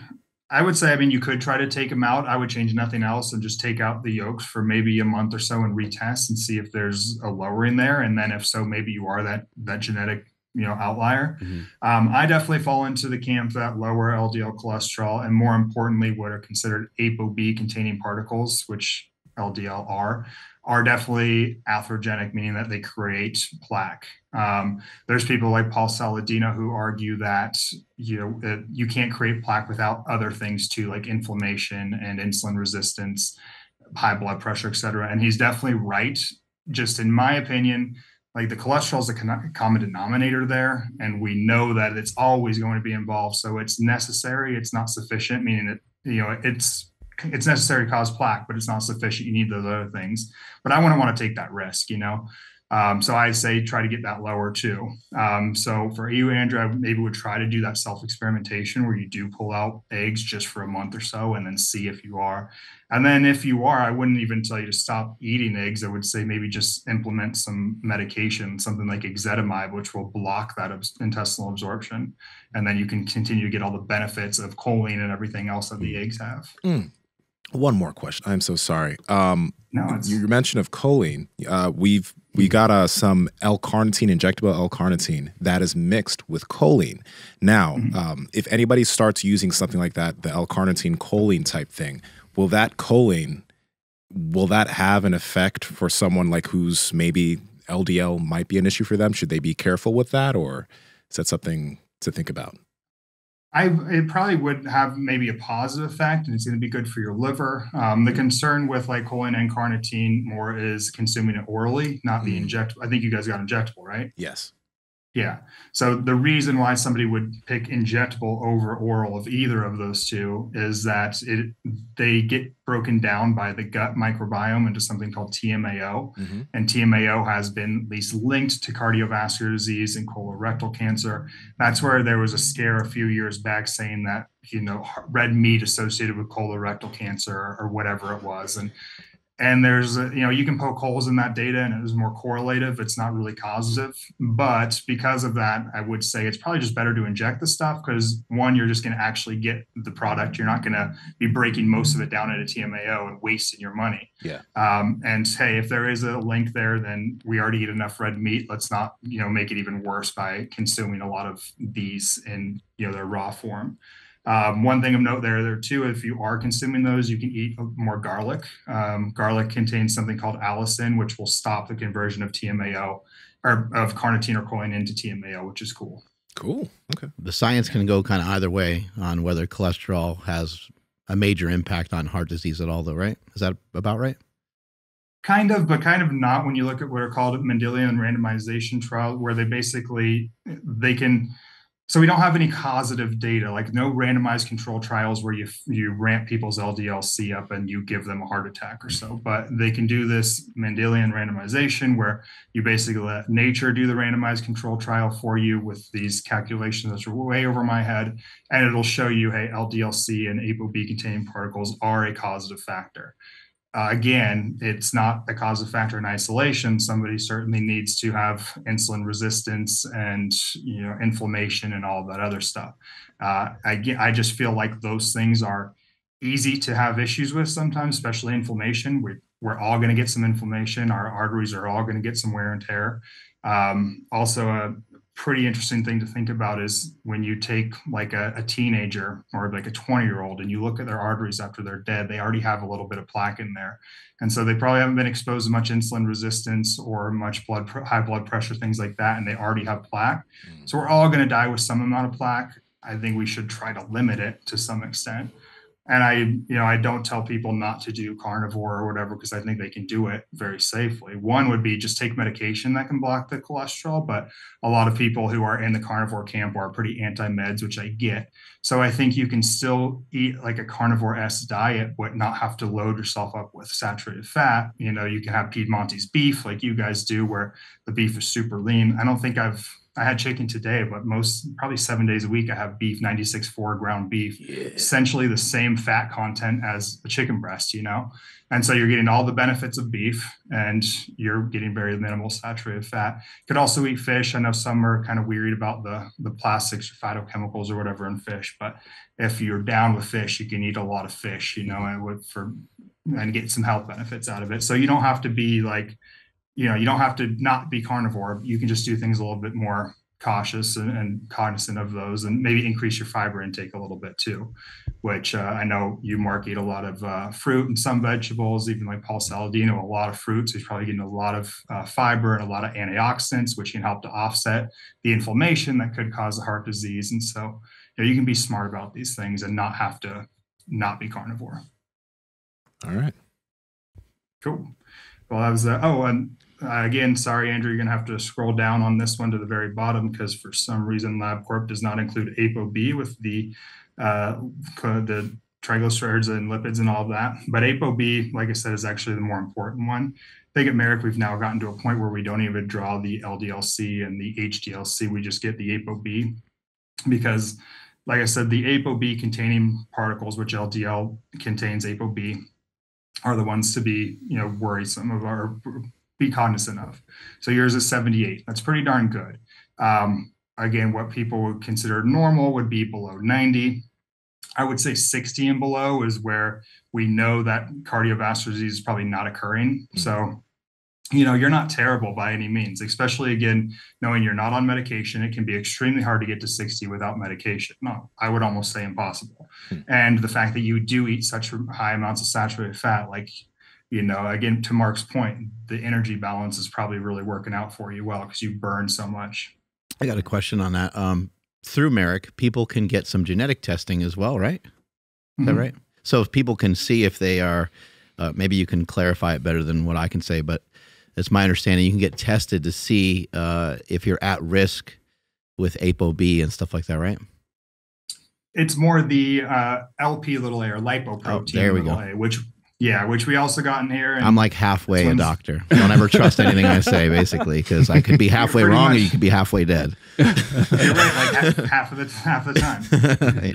I would say, I mean, you could try to take them out. I would change nothing else and just take out the yolks for maybe a month or so and retest and see if there's a lowering there. And then if so, maybe you are that that genetic, you know, outlier. Mm-hmm. um, I definitely fall into the camp that lower L D L cholesterol, and more importantly, what are considered ApoB containing particles, which L D L are, are definitely atherogenic, meaning that they create plaque. Um, there's people like Paul Saladino who argue that, you know, that you can't create plaque without other things too, like inflammation and insulin resistance, high blood pressure, et cetera. And he's definitely right. Just in my opinion, like the cholesterol is the common denominator there, and we know that it's always going to be involved. So it's necessary. It's not sufficient, meaning that, you know, it's it's necessary to cause plaque, but it's not sufficient. You need those other things. But I wouldn't want to take that risk, you know. Um, so I say try to get that lower too. Um, so for you, Andrew, I maybe would try to do that self-experimentation where you do pull out eggs just for a month or so and then see if you are. And then if you are, I wouldn't even tell you to stop eating eggs. I would say maybe just implement some medication, something like ezetimibe, which will block that intestinal absorption. And then you can continue to get all the benefits of choline and everything else that the eggs have. Mm. One more question. I'm so sorry. Um, no, it's... Your mention of choline, uh, we've we got uh, some L-carnitine, injectable L-carnitine that is mixed with choline. Now, mm-hmm. um, if anybody starts using something like that, the L-carnitine choline type thing, will that choline, will that have an effect for someone like who's maybe L D L might be an issue for them? Should they be careful with that, or is that something to think about? I, it probably would have maybe a positive effect, and it's going to be good for your liver. Um, the concern with like choline and carnitine more is consuming it orally, not the injectable. I think you guys got injectable, right? Yes. Yeah. So the reason why somebody would pick injectable over oral of either of those two is that it they get broken down by the gut microbiome into something called T M A O. Mm-hmm. And T M A O has been at least linked to cardiovascular disease and colorectal cancer. That's where there was a scare a few years back saying that, you know, red meat associated with colorectal cancer or whatever it was. And And there's, you know, you can poke holes in that data, and it was more correlative. It's not really causative. But because of that, I would say it's probably just better to inject the stuff because, one, you're just going to actually get the product. You're not going to be breaking most of it down into T M A O and wasting your money. Yeah. Um, and, hey, if there is a link there, then we already eat enough red meat. Let's not, you know, make it even worse by consuming a lot of these in, you know, their raw form. Um, one thing of note there, there too, if you are consuming those, you can eat more garlic. Um, garlic contains something called allicin, which will stop the conversion of T M A O or of carnitine or choline into T M A O, which is cool. Cool. Okay. The science can go kind of either way on whether cholesterol has a major impact on heart disease at all, though, right? Is that about right? Kind of, but kind of not when you look at what are called Mendelian randomization trials, where they basically, they can... So we don't have any causative data, like no randomized control trials where you you ramp people's L D L C up and you give them a heart attack or so. But they can do this Mendelian randomization where you basically let nature do the randomized control trial for you with these calculations that's way over my head. And it'll show you, hey, L D L C and ApoB containing particles are a causative factor. Uh, again, it's not a causative factor in isolation. Somebody certainly needs to have insulin resistance and, you know, inflammation and all that other stuff. Uh, I, I just feel like those things are easy to have issues with sometimes, especially inflammation. We're, we're all going to get some inflammation. Our arteries are all going to get some wear and tear. Um, also, a pretty interesting thing to think about is when you take like a, a teenager or like a twenty year old and you look at their arteries after they're dead, they already have a little bit of plaque in there. And so they probably haven't been exposed to much insulin resistance or much blood, high blood pressure, things like that. And they already have plaque. Mm. So we're all going to die with some amount of plaque. I think we should try to limit it to some extent. And I, you know, I don't tell people not to do carnivore or whatever, because I think they can do it very safely. One would be just take medication that can block the cholesterol. But a lot of people who are in the carnivore camp are pretty anti-meds, which I get. So I think you can still eat like a carnivore-esque diet, but not have to load yourself up with saturated fat. You know, you can have Piedmontese beef like you guys do, where the beef is super lean. I don't think I've I had chicken today, but most, probably seven days a week, I have beef, ninety-six point four ground beef, yeah. essentially the same fat content as a chicken breast, you know? And so you're getting all the benefits of beef and you're getting very minimal saturated fat. You could also eat fish. I know some are kind of weary about the, the plastics or phytochemicals or whatever in fish, but if you're down with fish, you can eat a lot of fish, you know, and would for, and get some health benefits out of it. So you don't have to be like, you know, you don't have to not be carnivore. You can just do things a little bit more cautious and, and cognizant of those, and maybe increase your fiber intake a little bit too, which uh, I know you, Mark, eat a lot of uh, fruit and some vegetables, even like Paul Saladino, a lot of fruit. So he's probably getting a lot of uh, fiber and a lot of antioxidants, which can help to offset the inflammation that could cause the heart disease. And so you know, you can be smart about these things and not have to not be carnivore. All right. Cool. Well, that was, uh, oh, and uh, again, sorry, Andrew, you're going to have to scroll down on this one to the very bottom because for some reason LabCorp does not include ApoB with the, uh, the triglycerides and lipids and all of that. But ApoB, like I said, is actually the more important one. I think at Merrick, we've now gotten to a point where we don't even draw the L D L C and the H D L C. We just get the ApoB because, like I said, the ApoB containing particles, which L D L contains ApoB, are the ones to be, you know, worrisome of or be cognizant of. So yours is seventy-eight. That's pretty darn good. Um, again, what people would consider normal would be below ninety. I would say sixty and below is where we know that cardiovascular disease is probably not occurring. So, you know, you're not terrible by any means, especially, again, knowing you're not on medication. It can be extremely hard to get to sixty without medication. No, I would almost say impossible. And the fact that you do eat such high amounts of saturated fat, like, you know, again, to Mark's point, the energy balance is probably really working out for you well because you burn so much. I got a question on that. Um, through Merrick, people can get some genetic testing as well, right? Is mm-hmm. that right? So if people can see if they are, uh, maybe you can clarify it better than what I can say, but it's my understanding you can get tested to see uh, if you're at risk with ApoB and stuff like that, right? It's more the uh, L P little a or lipoprotein oh, there we little go. a, which, yeah, which we also got in here. And I'm like halfway a doctor. Don't ever trust anything I say, basically, because I could be halfway wrong much. or you could be halfway dead. You're right, like half, half, of the, half of the time.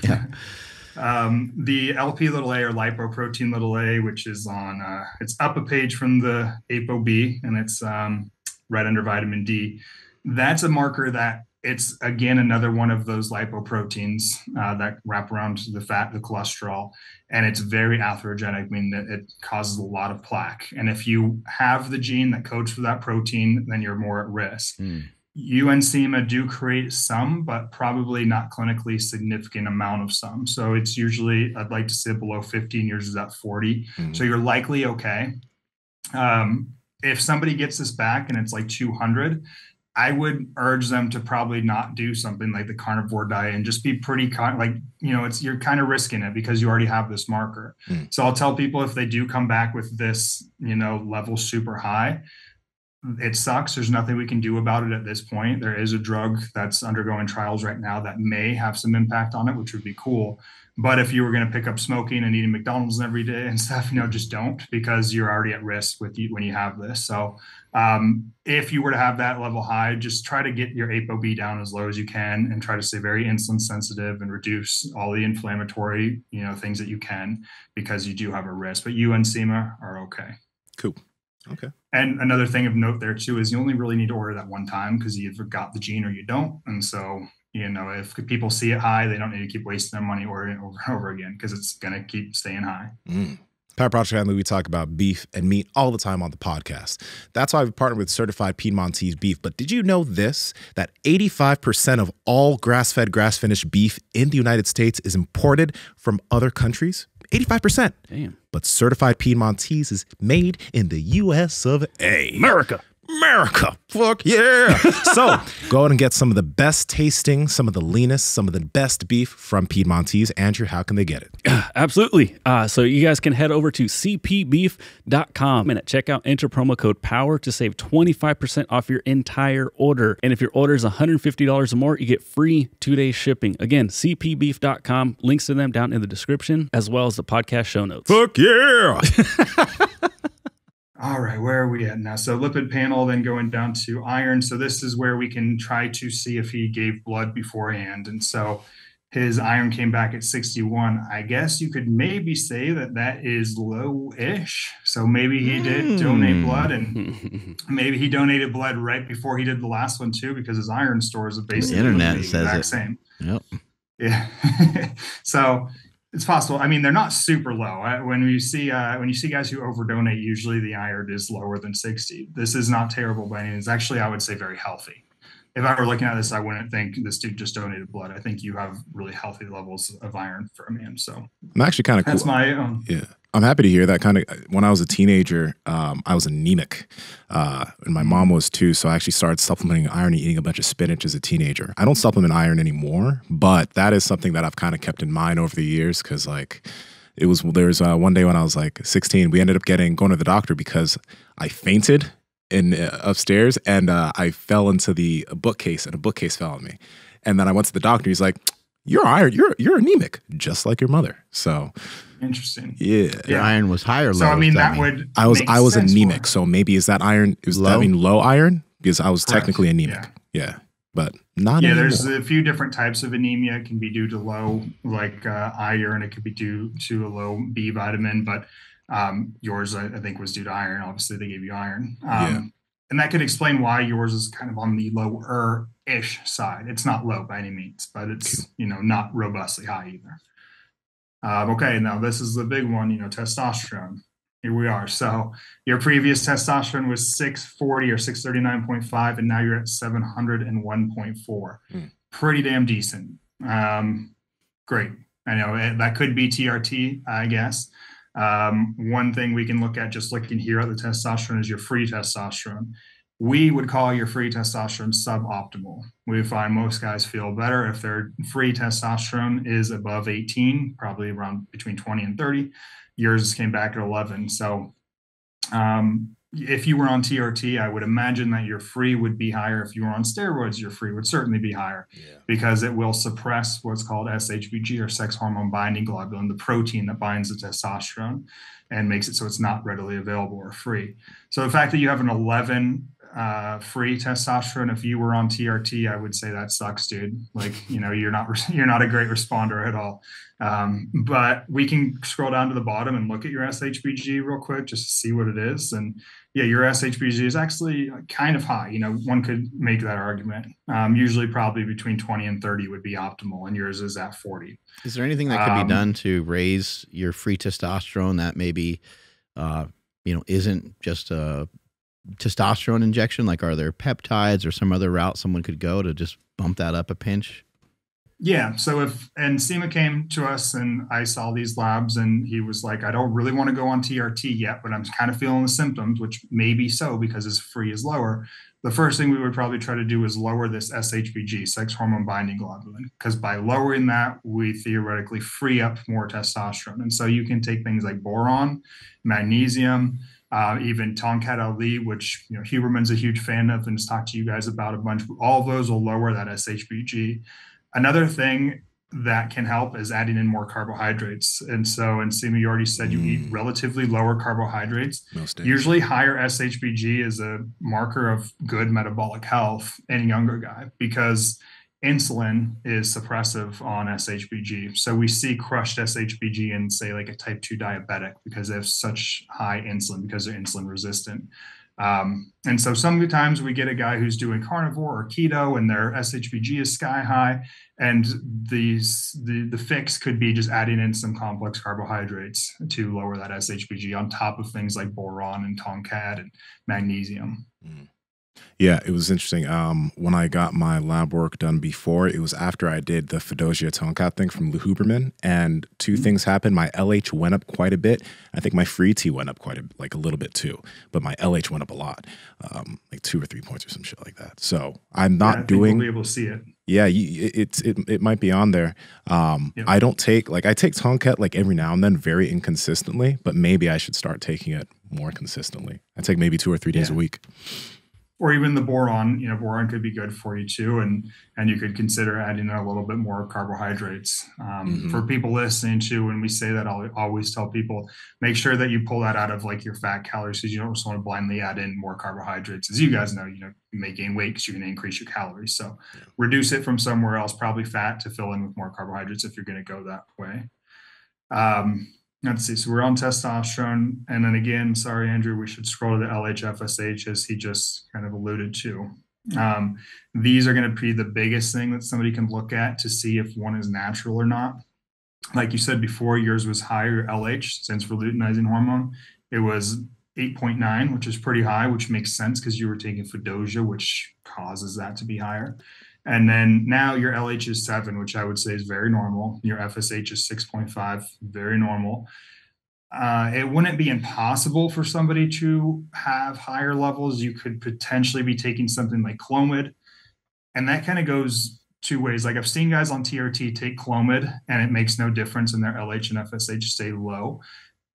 yeah. Um, the L P little a or lipoprotein little a, which is on, uh, it's up a page from the ApoB, and it's um, right under vitamin D. That's a marker that it's, again, another one of those lipoproteins uh, that wrap around the fat, the cholesterol, and it's very atherogenic, meaning that it causes a lot of plaque. And if you have the gene that codes for that protein, then you're more at risk. Mm. U N C M A do create some, but probably not clinically significant amount of some. So it's usually, I'd like to say below fifteen years is at forty. Mm-hmm. So you're likely okay. Um, if somebody gets this back and it's like two hundred, I would urge them to probably not do something like the carnivore diet and just be pretty con like, you know, it's, you're kind of risking it because you already have this marker. Mm. So I'll tell people if they do come back with this, you know, level super high, it sucks. There's nothing we can do about it at this point. There is a drug that's undergoing trials right now that may have some impact on it, which would be cool. But if you were going to pick up smoking and eating McDonald's every day and stuff, you know, just don't, because you're already at risk with you when you have this. So um, if you were to have that level high, just try to get your ApoB down as low as you can and try to stay very insulin sensitive and reduce all the inflammatory, you know, things that you can, because you do have a risk. But you and S E M A are okay. Cool. Okay. And another thing of note there too is you only really need to order that one time because you either got the gene or you don't. And so, you know, if people see it high, they don't need to keep wasting their money ordering it over and over again because it's going to keep staying high. Mm. Power Project Family, we talk about beef and meat all the time on the podcast. That's why we partner with certified Piedmontese beef. But did you know this, that eighty-five percent of all grass-fed, grass-finished beef in the United States is imported from other countries? eighty-five percent. Damn. But certified Piedmontese is made in the U S of A. America. America. Fuck yeah. So go out and get some of the best tasting, some of the leanest, some of the best beef from Piedmontese. Andrew, how can they get it? Absolutely. Uh, so you guys can head over to c p beef dot com and at checkout, enter promo code POWER to save twenty-five percent off your entire order. And if your order is one hundred fifty dollars or more, you get free two-day shipping. Again, c p beef dot com. Links to them down in the description as well as the podcast show notes. Fuck yeah. All right, where are we at now? So lipid panel, then going down to iron. So this is where we can try to see if he gave blood beforehand. And so his iron came back at sixty-one. I guess you could maybe say that that is low-ish. So maybe he did donate blood, and maybe he donated blood right before he did the last one too, because his iron stores are basically the internet says exact it. Same. Yep. Yeah. So it's possible. I mean, they're not super low. When you see uh, when you see guys who overdonate, usually the iron is lower than sixty. This is not terrible by any means. Actually, I would say very healthy. If I were looking at this, I wouldn't think this dude just donated blood. I think you have really healthy levels of iron for a man. So I'm actually kind of cool. That's my own. Yeah. I'm happy to hear that. Kind of when I was a teenager, um, I was anemic, uh, and my mom was too. So I actually started supplementing iron and eating a bunch of spinach as a teenager. I don't supplement iron anymore, but that is something that I've kind of kept in mind over the years, because like it was there was uh, one day when I was like sixteen, we ended up getting going to the doctor because I fainted in uh, upstairs, and uh, I fell into the bookcase, and a bookcase fell on me. And then I went to the doctor. He's like, "You're iron. You're you're anemic, just like your mother." So. Interesting. Yeah. Your iron was higher. So, low, I mean, that, that would. Mean. I was I was anemic, so maybe is that iron? Is that mean low iron? Because I was correct. Technically anemic. Yeah. Yeah. But not. Yeah, anymore. There's a few different types of anemia. It can be due to low, like uh, iron. It could be due to a low B vitamin. But um, yours, I, I think, was due to iron. Obviously, they gave you iron. Um, yeah. And that could explain why yours is kind of on the lower-ish side. It's not low by any means, but it's you know not robustly high either. Uh, okay, now this is the big one, you know, testosterone. Here we are. So your previous testosterone was six forty or six thirty-nine point five, and now you're at seven oh one point four. Mm. Pretty damn decent. Um, great. I know it, that could be T R T, I guess. Um, one thing we can look at just looking here at the testosterone is your free testosterone. We would call your free testosterone suboptimal. We find most guys feel better if their free testosterone is above eighteen, probably around between twenty and thirty. Yours came back at eleven. So um, if you were on T R T, I would imagine that your free would be higher. If you were on steroids, your free would certainly be higher yeah. because it will suppress what's called S H B G, or sex hormone binding globulin, the protein that binds the testosterone and makes it so it's not readily available or free. So the fact that you have an eleven uh free testosterone, if you were on T R T, I would say that sucks, dude. Like, you know, you're not you're not a great responder at all. Um but we can scroll down to the bottom and look at your S H B G real quick just to see what it is. And yeah, your S H B G is actually kind of high. You know, one could make that argument. Um usually probably between twenty and thirty would be optimal, and yours is at forty. Is there anything that could um, be done to raise your free testosterone that maybe uh you know isn't just a testosterone injection? Like, are there peptides or some other route someone could go to just bump that up a pinch? Yeah. So if, and SEMA came to us and I saw these labs and he was like, I don't really want to go on T R T yet, but I'm kind of feeling the symptoms, which may be so because his free is lower. The first thing we would probably try to do is lower this S H B G, sex hormone binding globulin, because by lowering that, we theoretically free up more testosterone. And so you can take things like boron, magnesium, Uh, even Tongkat Ali, which you know Huberman's a huge fan of and has talked to you guys about a bunch. All of those will lower that S H B G. Another thing that can help is adding in more carbohydrates. And so, and Sima, you already said you mm. eat relatively lower carbohydrates. Most Usually higher S H B G is a marker of good metabolic health in a younger guy because insulin is suppressive on S H B G. So we see crushed S H B G in, say, like a type two diabetic because they have such high insulin because they're insulin resistant. Um, and so sometimes we get a guy who's doing carnivore or keto and their S H B G is sky high. And these, the, the fix could be just adding in some complex carbohydrates to lower that S H B G on top of things like boron and Tongkat and magnesium. Mm. Yeah, it was interesting. Um, when I got my lab work done before, it was after I did the Fedosia Tongkat thing from Lou Huberman, and two things happened. My L H went up quite a bit. I think my free T went up quite a, like a little bit too, but my L H went up a lot, um, like two or three points or some shit like that. So I'm not yeah, I doing. We'll be able to see it. Yeah, it's it, it might be on there. Um, yep. I don't take like I take Tongkat like every now and then, very inconsistently, but maybe I should start taking it more consistently. I take maybe two or three days yeah. a week. or even the boron. You know, boron could be good for you too, and and you could consider adding a little bit more carbohydrates. Um, mm-hmm. For people listening to, when we say that, I'll always tell people, make sure that you pull that out of like your fat calories, because you don't just want to blindly add in more carbohydrates. As you guys know, you know, you may gain weight because you're going to increase your calories. So yeah. reduce it from somewhere else, probably fat, to fill in with more carbohydrates if you're going to go that way. Um, Let's see. So we're on testosterone. And then again, sorry, Andrew, we should scroll to the L H F S H, as he just kind of alluded to. Um, these are going to be the biggest thing that somebody can look at to see if one is natural or not. Like you said before, yours was higher L H, since for luteinizing hormone. It was eight point nine, which is pretty high, which makes sense because you were taking Fidosia, which causes that to be higher. And then now your L H is seven, which I would say is very normal. Your F S H is six point five, very normal. Uh, it wouldn't be impossible for somebody to have higher levels. You could potentially be taking something like Clomid. And that kind of goes two ways. Like I've seen guys on T R T take Clomid and it makes no difference in their L H and F S H stay low.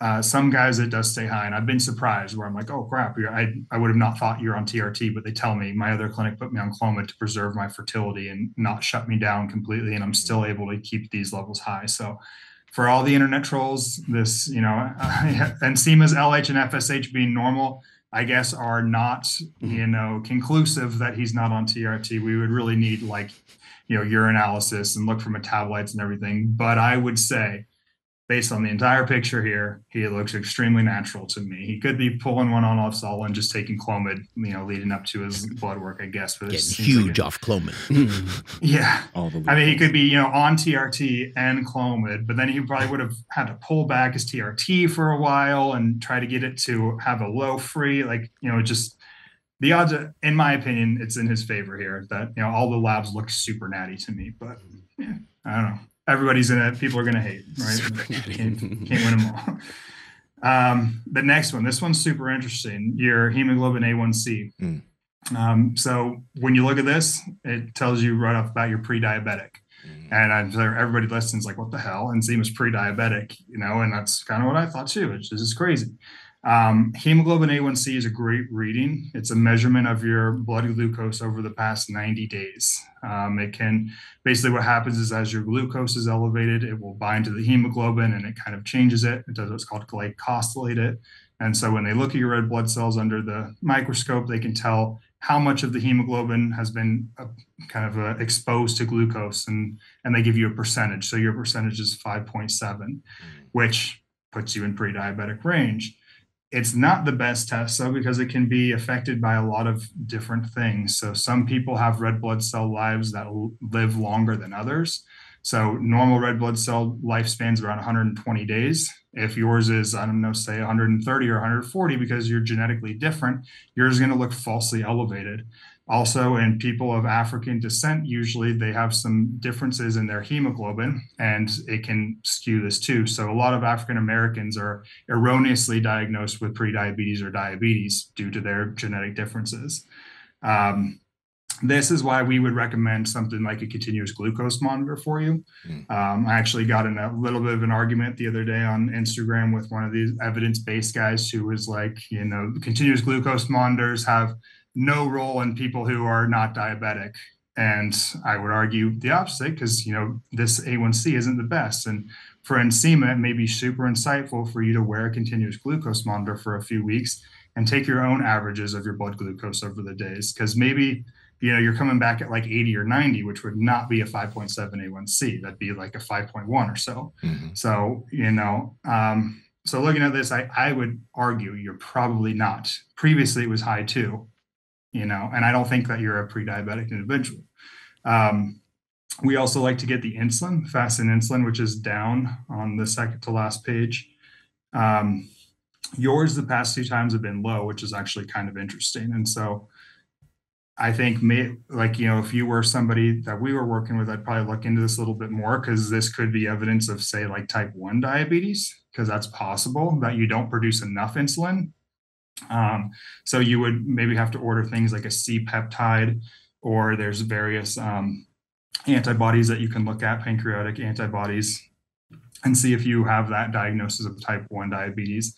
Uh, some guys, it does stay high, and I've been surprised where I'm like, oh crap, you're, I, I would have not thought you're on T R T, but they tell me my other clinic put me on Clomid to preserve my fertility and not shut me down completely, and I'm still able to keep these levels high. So for all the internet trolls, this, you know, and S E M A's L H and F S H being normal, I guess, are not, you know, conclusive that he's not on T R T. We would really need like, you know, urinalysis and look for metabolites and everything. But I would say, based on the entire picture here, he looks extremely natural to me. He could be pulling one on off Sol and just taking Clomid, you know, leading up to his blood work, I guess. But it's huge like a, off Clomid. Yeah. All the I mean, he could be, you know, on T R T and Clomid, but then he probably would have had to pull back his T R T for a while and try to get it to have a low free. Like, you know, just the odds, are, in my opinion, it's in his favor here that, you know, all the labs look super natty to me, but yeah, I don't know. Everybody's gonna, people are gonna hate, right? Can't, can't win them all. Um, the next one, this one's super interesting. Your hemoglobin A one C. Mm. Um, so when you look at this, it tells you right off about your pre-diabetic. Mm. And I'm sure everybody listens like, what the hell? And N Z E M A's pre-diabetic, you know, and that's kind of what I thought too. It's just crazy. Um, hemoglobin A one C is a great reading. It's a measurement of your blood glucose over the past ninety days. Um, it can, basically what happens is as your glucose is elevated, it will bind to the hemoglobin and it kind of changes it. It does what's called glycosylate it. And so when they look at your red blood cells under the microscope, they can tell how much of the hemoglobin has been uh, kind of uh, exposed to glucose, and, and they give you a percentage. So your percentage is five point seven, which puts you in pre-diabetic range. It's not the best test, though, because it can be affected by a lot of different things. So some people have red blood cell lives that live longer than others. So normal red blood cell lifespans around one hundred twenty days. If yours is, I don't know, say one hundred thirty or one hundred forty, because you're genetically different, yours is going to look falsely elevated. Also, in people of African descent, usually they have some differences in their hemoglobin, and it can skew this too. So a lot of African Americans are erroneously diagnosed with prediabetes or diabetes due to their genetic differences. Um, This is why we would recommend something like a continuous glucose monitor for you. Mm. Um, I actually got in a little bit of an argument the other day on Instagram with one of these evidence-based guys who was like, you know, continuous glucose monitors have no role in people who are not diabetic. And I would argue the opposite, because, you know, this A one C isn't the best. And for N S E M A, it may be super insightful for you to wear a continuous glucose monitor for a few weeks and take your own averages of your blood glucose over the days, because maybe, you know, you're coming back at like eighty or ninety, which would not be a five point seven A one C. That'd be like a five point one or so. Mm-hmm. So, you know, um, so looking at this, I, I would argue you're probably not. Previously, it was high too, you know, and I don't think that you're a pre-diabetic individual. Um, we also like to get the insulin, fasting insulin, which is down on the second to last page. Um, yours the past two times have been low, which is actually kind of interesting. And so I think, may, like, you know, if you were somebody that we were working with, I'd probably look into this a little bit more, because this could be evidence of, say, like type one diabetes, because that's possible that you don't produce enough insulin. Um, so you would maybe have to order things like a C peptide, or there's various um, antibodies that you can look at, pancreatic antibodies, and see if you have that diagnosis of type one diabetes.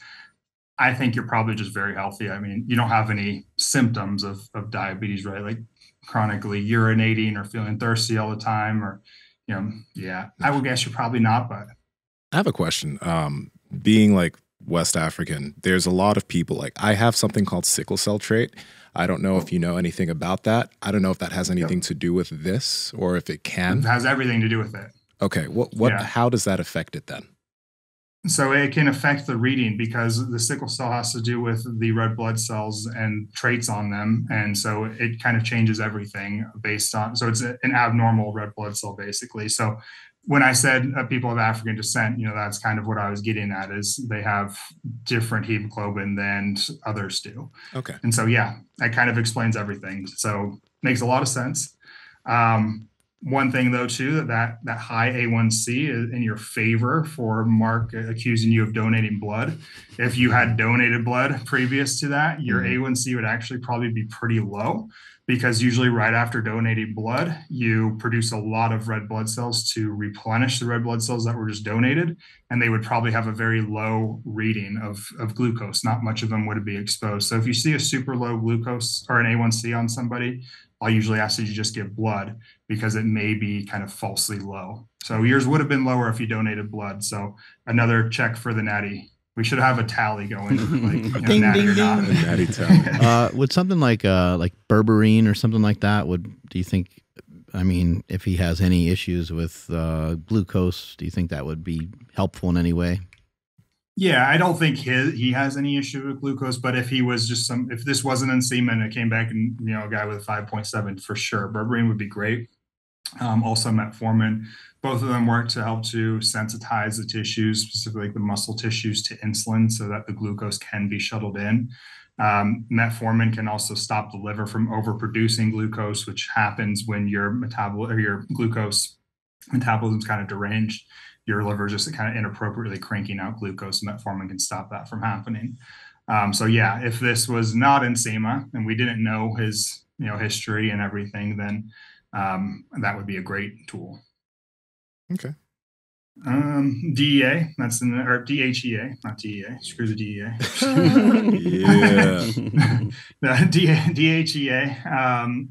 I think you're probably just very healthy. I mean, you don't have any symptoms of, of diabetes, right? Like chronically urinating or feeling thirsty all the time, or, you know, yeah, I would guess you're probably not, but. I have a question. Um, being like West African, there's a lot of people, like I have something called sickle cell trait. I don't know if you know anything about that. I don't know if that has anything yep. to do with this or if it can. It has everything to do with it. Okay. What, what, yeah. How does that affect it then? So it can affect the reading because the sickle cell has to do with the red blood cells and traits on them. And so it kind of changes everything based on, so it's an abnormal red blood cell basically. So when I said uh, people of African descent, you know, that's kind of what I was getting at, is they have different hemoglobin than others do. Okay. And so, yeah, that kind of explains everything. So makes a lot of sense. Um, One thing though, too, that that high A one C is in your favor for Mark accusing you of donating blood. If you had donated blood previous to that, your A one C would actually probably be pretty low, because usually right after donating blood, you produce a lot of red blood cells to replenish the red blood cells that were just donated. And they would probably have a very low reading of, of glucose. Not much of them would be exposed. So if you see a super low glucose or an A one C on somebody, I'll usually ask that you just give blood, because it may be kind of falsely low. So yours would have been lower if you donated blood. So another check for the natty. We should have a tally going. Like, you know, ding, natty ding, or not. Ding. A natty tally. Uh, would something like uh, like berberine or something like that, would, do you think, I mean, if he has any issues with uh, glucose, do you think that would be helpful in any way? Yeah, I don't think his, he has any issue with glucose, but if he was just some, if this wasn't in semen, it came back and, you know, a guy with a five point seven for sure, berberine would be great. Um, also metformin, both of them work to help to sensitize the tissues, specifically the muscle tissues, to insulin so that the glucose can be shuttled in. Um, metformin can also stop the liver from overproducing glucose, which happens when your metabol- or your glucose metabolism is kind of deranged. Your liver is just kind of inappropriately cranking out glucose, and metformin can stop that from happening. Um, so yeah, if this was not in SEMA and we didn't know his, you know, history and everything, then um, that would be a great tool. Okay. Um, D E A, that's in the, or D H E A, not D E A, screw the D E A. Yeah. D H E A um,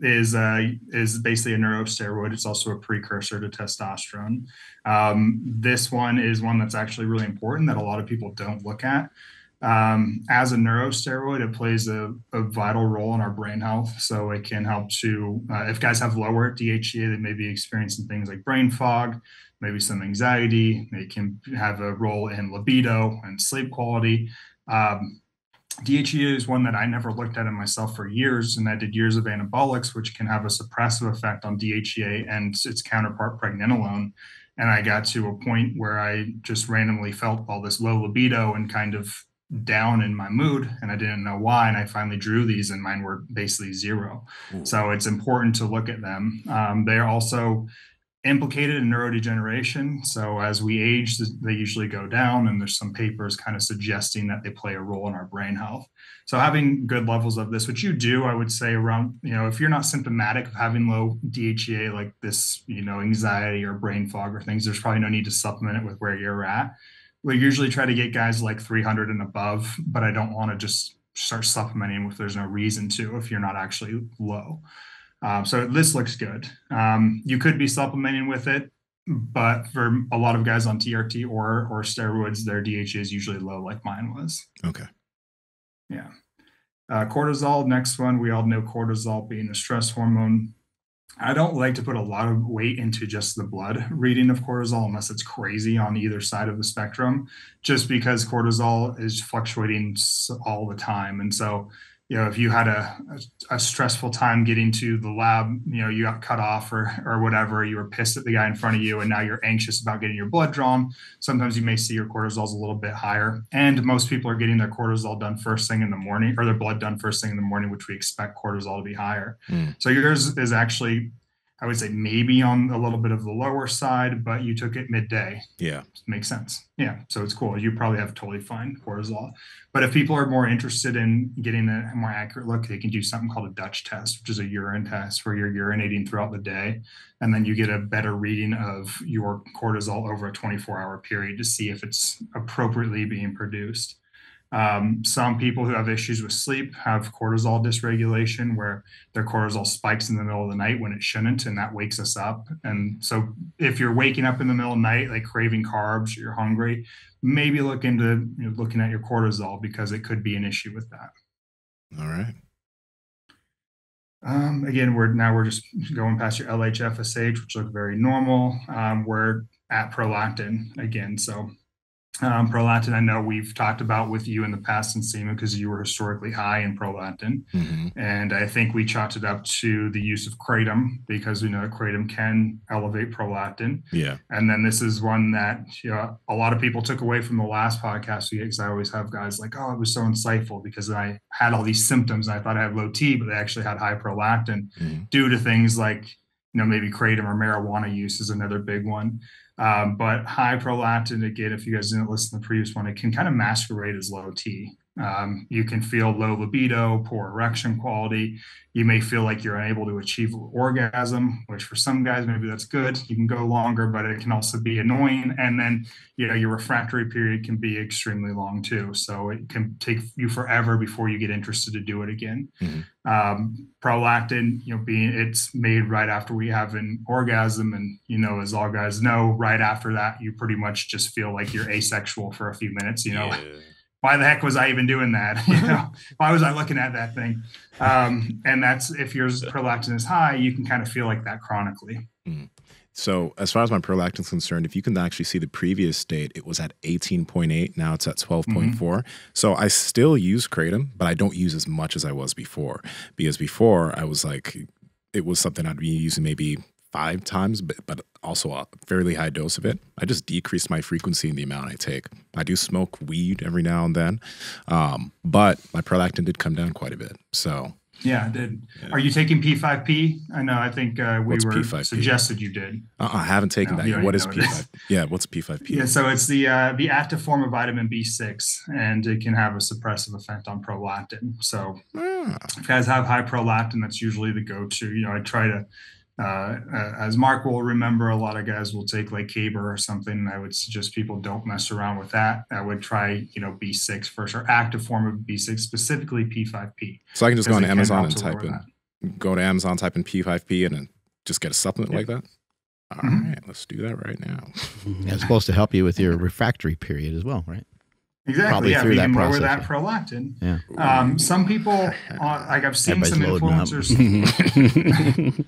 is, uh, is basically a neurosteroid. It's also a precursor to testosterone. Um, this one is one that's actually really important that a lot of people don't look at. Um, as a neurosteroid, it plays a, a vital role in our brain health. So it can help to, uh, if guys have lower D H E A, they may be experiencing things like brain fog, maybe some anxiety. They can have a role in libido and sleep quality. Um, D H E A is one that I never looked at in myself for years, and I did years of anabolics, which can have a suppressive effect on D H E A and its counterpart pregnenolone. And I got to a point where I just randomly felt all this low libido and kind of down in my mood, and I didn't know why, and I finally drew these, and mine were basically zero. Ooh. So it's important to look at them. Um, they're also implicated in neurodegeneration. So as we age, they usually go down, and there's some papers kind of suggesting that they play a role in our brain health. So having good levels of this, which you do, I would say around, you know, if you're not symptomatic of having low D H E A like this, you know, anxiety or brain fog or things, there's probably no need to supplement it with where you're at. We usually try to get guys like three hundred and above, but I don't want to just start supplementing if there's no reason to, if you're not actually low. Uh, so this looks good. Um, you could be supplementing with it, but for a lot of guys on T R T or or steroids, their D H E A is usually low, like mine was. Okay. Yeah. Uh, cortisol, next one. We all know cortisol being a stress hormone. I don't like to put a lot of weight into just the blood reading of cortisol unless it's crazy on either side of the spectrum, just because cortisol is fluctuating all the time. And so, you know, if you had a, a stressful time getting to the lab, you know, you got cut off or, or whatever, you were pissed at the guy in front of you, and now you're anxious about getting your blood drawn. Sometimes you may see your cortisol's a little bit higher. And most people are getting their cortisol done first thing in the morning, or their blood done first thing in the morning, which we expect cortisol to be higher. Mm. So yours is actually, I would say, maybe on a little bit of the lower side, but you took it midday. Yeah. Makes sense. Yeah. So it's cool. You probably have totally fine cortisol. But if people are more interested in getting a more accurate look, they can do something called a Dutch test, which is a urine test where you're urinating throughout the day. And then you get a better reading of your cortisol over a twenty-four hour period to see if it's appropriately being produced. Um, some people who have issues with sleep have cortisol dysregulation, where their cortisol spikes in the middle of the night when it shouldn't, and that wakes us up. And so if you're waking up in the middle of the night, like craving carbs, you're hungry, maybe look into you know, looking at your cortisol, because it could be an issue with that. All right. Um, again, we're now we're just going past your L H F S H, which look very normal. Um, we're at prolactin again. So um, prolactin, I know we've talked about with you in the past in SEMA, because you were historically high in prolactin. Mm-hmm. And I think we chalked it up to the use of kratom, because we know that kratom can elevate prolactin. Yeah. And then this is one that you know, a lot of people took away from the last podcast, because I always have guys like, oh, it was so insightful because I had all these symptoms and I thought I had low T, but they actually had high prolactin mm-hmm. due to things like, you know, maybe kratom or marijuana use is another big one. Um, but high prolactin, again, if you guys didn't listen to the previous one, it can kind of masquerade as low T. Um, you can feel low libido, poor erection quality. You may feel like you're unable to achieve orgasm, which for some guys, maybe that's good. You can go longer, but it can also be annoying. And then, you know, your refractory period can be extremely long too. So it can take you forever before you get interested to do it again. Mm-hmm. Um, prolactin, you know, being it's made right after we have an orgasm. And, you know, as all guys know, right after that, you pretty much just feel like you're asexual for a few minutes, you know? Yeah. Why the heck was I even doing that? You know, why was I looking at that thing? Um, and that's if your prolactin is high, you can kind of feel like that chronically. Mm. So as far as my prolactin is concerned, if you can actually see the previous state, it was at eighteen point eight. Now it's at twelve point four. Mm-hmm. So I still use kratom, but I don't use as much as I was before, because before I was like, it was something I'd be using maybe five times, but, but also a fairly high dose of it. I just decreased my frequency and the amount I take. I do smoke weed every now and then, um, but my prolactin did come down quite a bit. So yeah, it did. Yeah. Are you taking P five P? I know. I think uh, we what's were P five P? Suggested you did. Uh-uh, I haven't taken no, that. What is P five P? Yeah, what's P five P? Yeah, so it's the uh, the active form of vitamin B six, and it can have a suppressive effect on prolactin. So ah. if guys have high prolactin, that's usually the go-to. You know, I try to. Uh, as Mark will remember, a lot of guys will take like K B R or something, and I would suggest people don't mess around with that. I would try, you know, B six first, or active form of B six, specifically P five P. So I can just go on Amazon and type in, that. go to Amazon, type in P five P, and then just get a supplement yeah. like that? All mm-hmm. right, let's do that right now. Yeah, it's supposed to help you with your refractory period as well, right? Exactly. Probably yeah, we can lower that prolactin. Yeah. Um, some people, like I've seen Everybody's some influencers.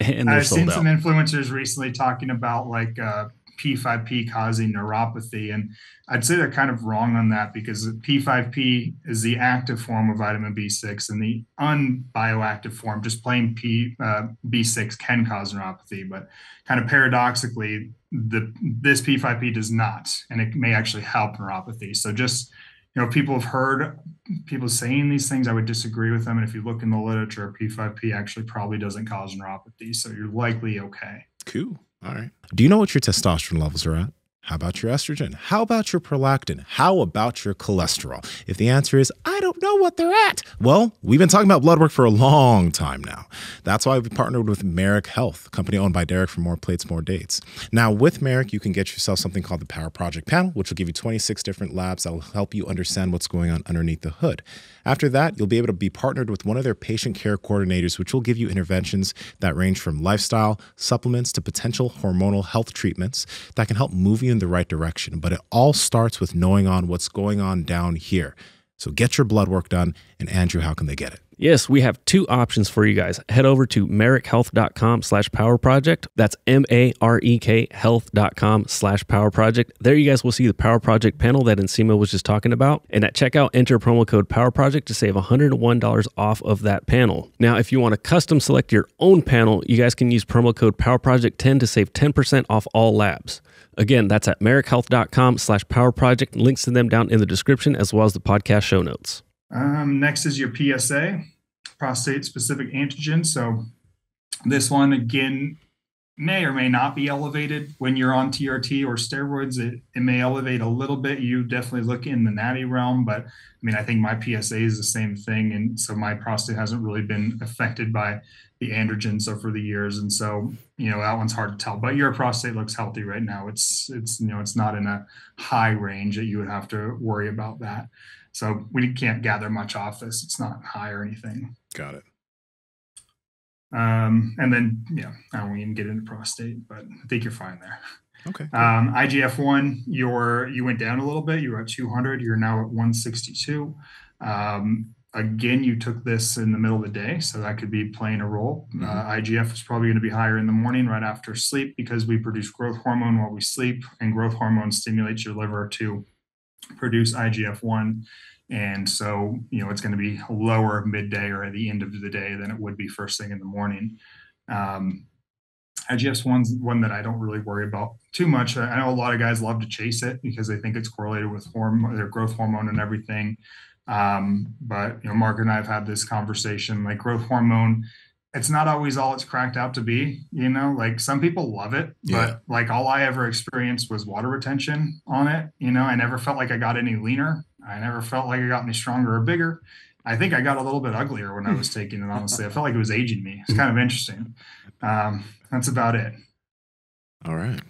and I've seen out. some influencers recently talking about like uh, P five P causing neuropathy, and I'd say they're kind of wrong on that, because P five P is the active form of vitamin B six, and the unbioactive form, just plain P uh, B six, can cause neuropathy, but kind of paradoxically. The, this P five P does not, and it may actually help neuropathy. So just, you know, people have heard people saying these things. I would disagree with them. And if you look in the literature, P five P actually probably doesn't cause neuropathy. So you're likely okay. Cool. All right. Do you know what your testosterone levels are at? How about your estrogen? How about your prolactin? How about your cholesterol? If the answer is, I don't know what they're at, well, we've been talking about blood work for a long time now. That's why we've partnered with Merrick Health, a company owned by Derek, for more plates, more dates. Now, with Merrick, you can get yourself something called the Power Project Panel, which will give you twenty-six different labs that will help you understand what's going on underneath the hood. After that, you'll be able to be partnered with one of their patient care coordinators, which will give you interventions that range from lifestyle, supplements, to potential hormonal health treatments that can help move you in the right direction. But it all starts with knowing on what's going on down here. So get your blood work done. And Andrew, how can they get it? Yes, we have two options for you guys. Head over to merrick health dot com slash power project. That's M A R E K health dot com slash power project. There you guys will see the Power Project Panel that Ensema was just talking about. And at checkout, enter promo code Power Project to save one hundred one dollars off of that panel. Now, if you want to custom select your own panel, you guys can use promo code Power Project ten to save ten percent off all labs. Again, that's at merrick health dot com slash power project. Links to them down in the description, as well as the podcast show notes. Um, next is your P S A, prostate-specific antigen. So this one, again, may or may not be elevated when you're on T R T or steroids. It, it may elevate a little bit. You definitely look in the natty realm, but I mean, I think my P S A is the same thing. And so my prostate hasn't really been affected by the androgens over the years. And so, you know, that one's hard to tell, but your prostate looks healthy right now. It's, it's, you know, it's not in a high range that you would have to worry about that. So we can't gather much off this. It's not high or anything. Got it. Um, and then, yeah, I won't even get into prostate, but I think you're fine there. Okay. Um, I G F one, you're, you went down a little bit. You were at two hundred. You're now at one sixty-two. Um, Again, you took this in the middle of the day, so that could be playing a role. Mm-hmm. uh, I G F is probably going to be higher in the morning right after sleep because we produce growth hormone while we sleep, and growth hormone stimulates your liver to produce I G F one. And so, you know, it's going to be lower midday or at the end of the day than it would be first thing in the morning. Um, I G F's one's one that I don't really worry about too much. I know a lot of guys love to chase it because they think it's correlated with hormone, their growth hormone and everything. Um, but, you know, Mark and I have had this conversation, like growth hormone, it's not always all it's cracked out to be, you know, like some people love it, yeah. but like all I ever experienced was water retention on it. You know, I never felt like I got any leaner. I never felt like I got any stronger or bigger. I think I got a little bit uglier when I was taking it. Honestly, I felt like it was aging me. It's kind of interesting. Um, that's about it. All right.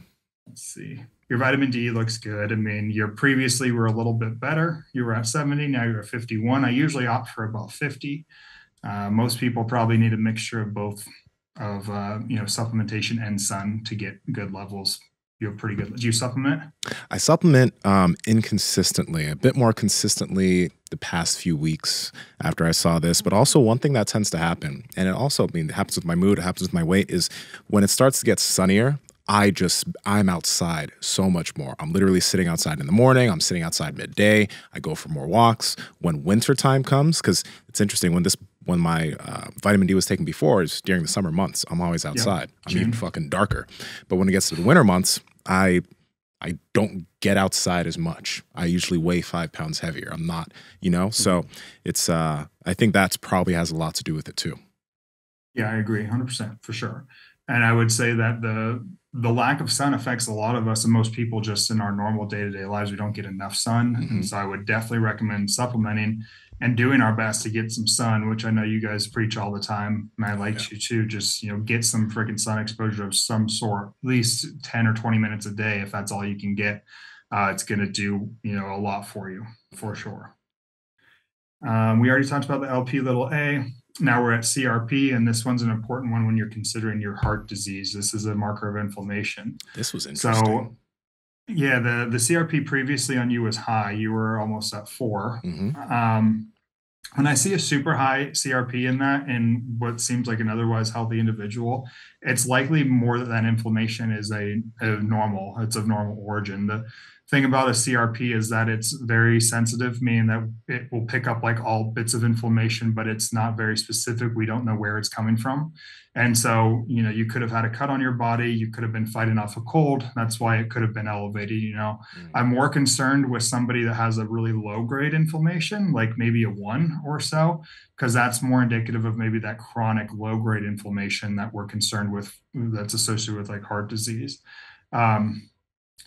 Let's see. Your vitamin D looks good. I mean, you previously were a little bit better. You were at seventy. Now you're at fifty-one. I usually opt for about fifty. Uh, most people probably need a mixture of both of, uh, you know, supplementation and sun to get good levels. You have pretty good. Do you supplement? I supplement um, inconsistently, a bit more consistently the past few weeks after I saw this. But also one thing that tends to happen, and it also, I mean, it happens with my mood, it happens with my weight, is when it starts to get sunnier, I just, I'm outside so much more. I'm literally sitting outside in the morning. I'm sitting outside midday. I go for more walks. When winter time comes, because it's interesting, when this, when my uh, vitamin D was taken before is during the summer months, I'm always outside. Yeah. I'm June. Even fucking darker. But when it gets to the winter months, I, I don't get outside as much. I usually weigh five pounds heavier. I'm not, you know, so it's, uh, I think that's probably has a lot to do with it too. Yeah, I agree one hundred percent for sure. And I would say that the, the lack of sun affects a lot of us and most people just in our normal day-to-day lives. We don't get enough sun. Mm-hmm. And so I would definitely recommend supplementing and doing our best to get some sun, which I know you guys preach all the time. And I like yeah. you to just, you know, get some freaking sun exposure of some sort, at least ten or twenty minutes a day. If that's all you can get, uh, it's going to do, you know, a lot for you for sure. Um, we already talked about the L P little a. Now we're at C R P, and this one's an important one when you're considering your heart disease. This is a marker of inflammation. This was interesting. So, yeah, the, the C R P previously on you was high. You were almost at four. Mm-hmm. Um, when I see a super high C R P in that, in what seems like an otherwise healthy individual, it's likely more that that inflammation is a, a normal, it's of normal origin. The thing about a C R P is that it's very sensitive, meaning that it will pick up like all bits of inflammation, but it's not very specific. We don't know where it's coming from. And so, you know, you could have had a cut on your body. You could have been fighting off a cold. That's why it could have been elevated. You know, mm-hmm. I'm more concerned with somebody that has a really low grade inflammation, like maybe a one or so, because that's more indicative of maybe that chronic low grade inflammation that we're concerned with that's associated with like heart disease. Um,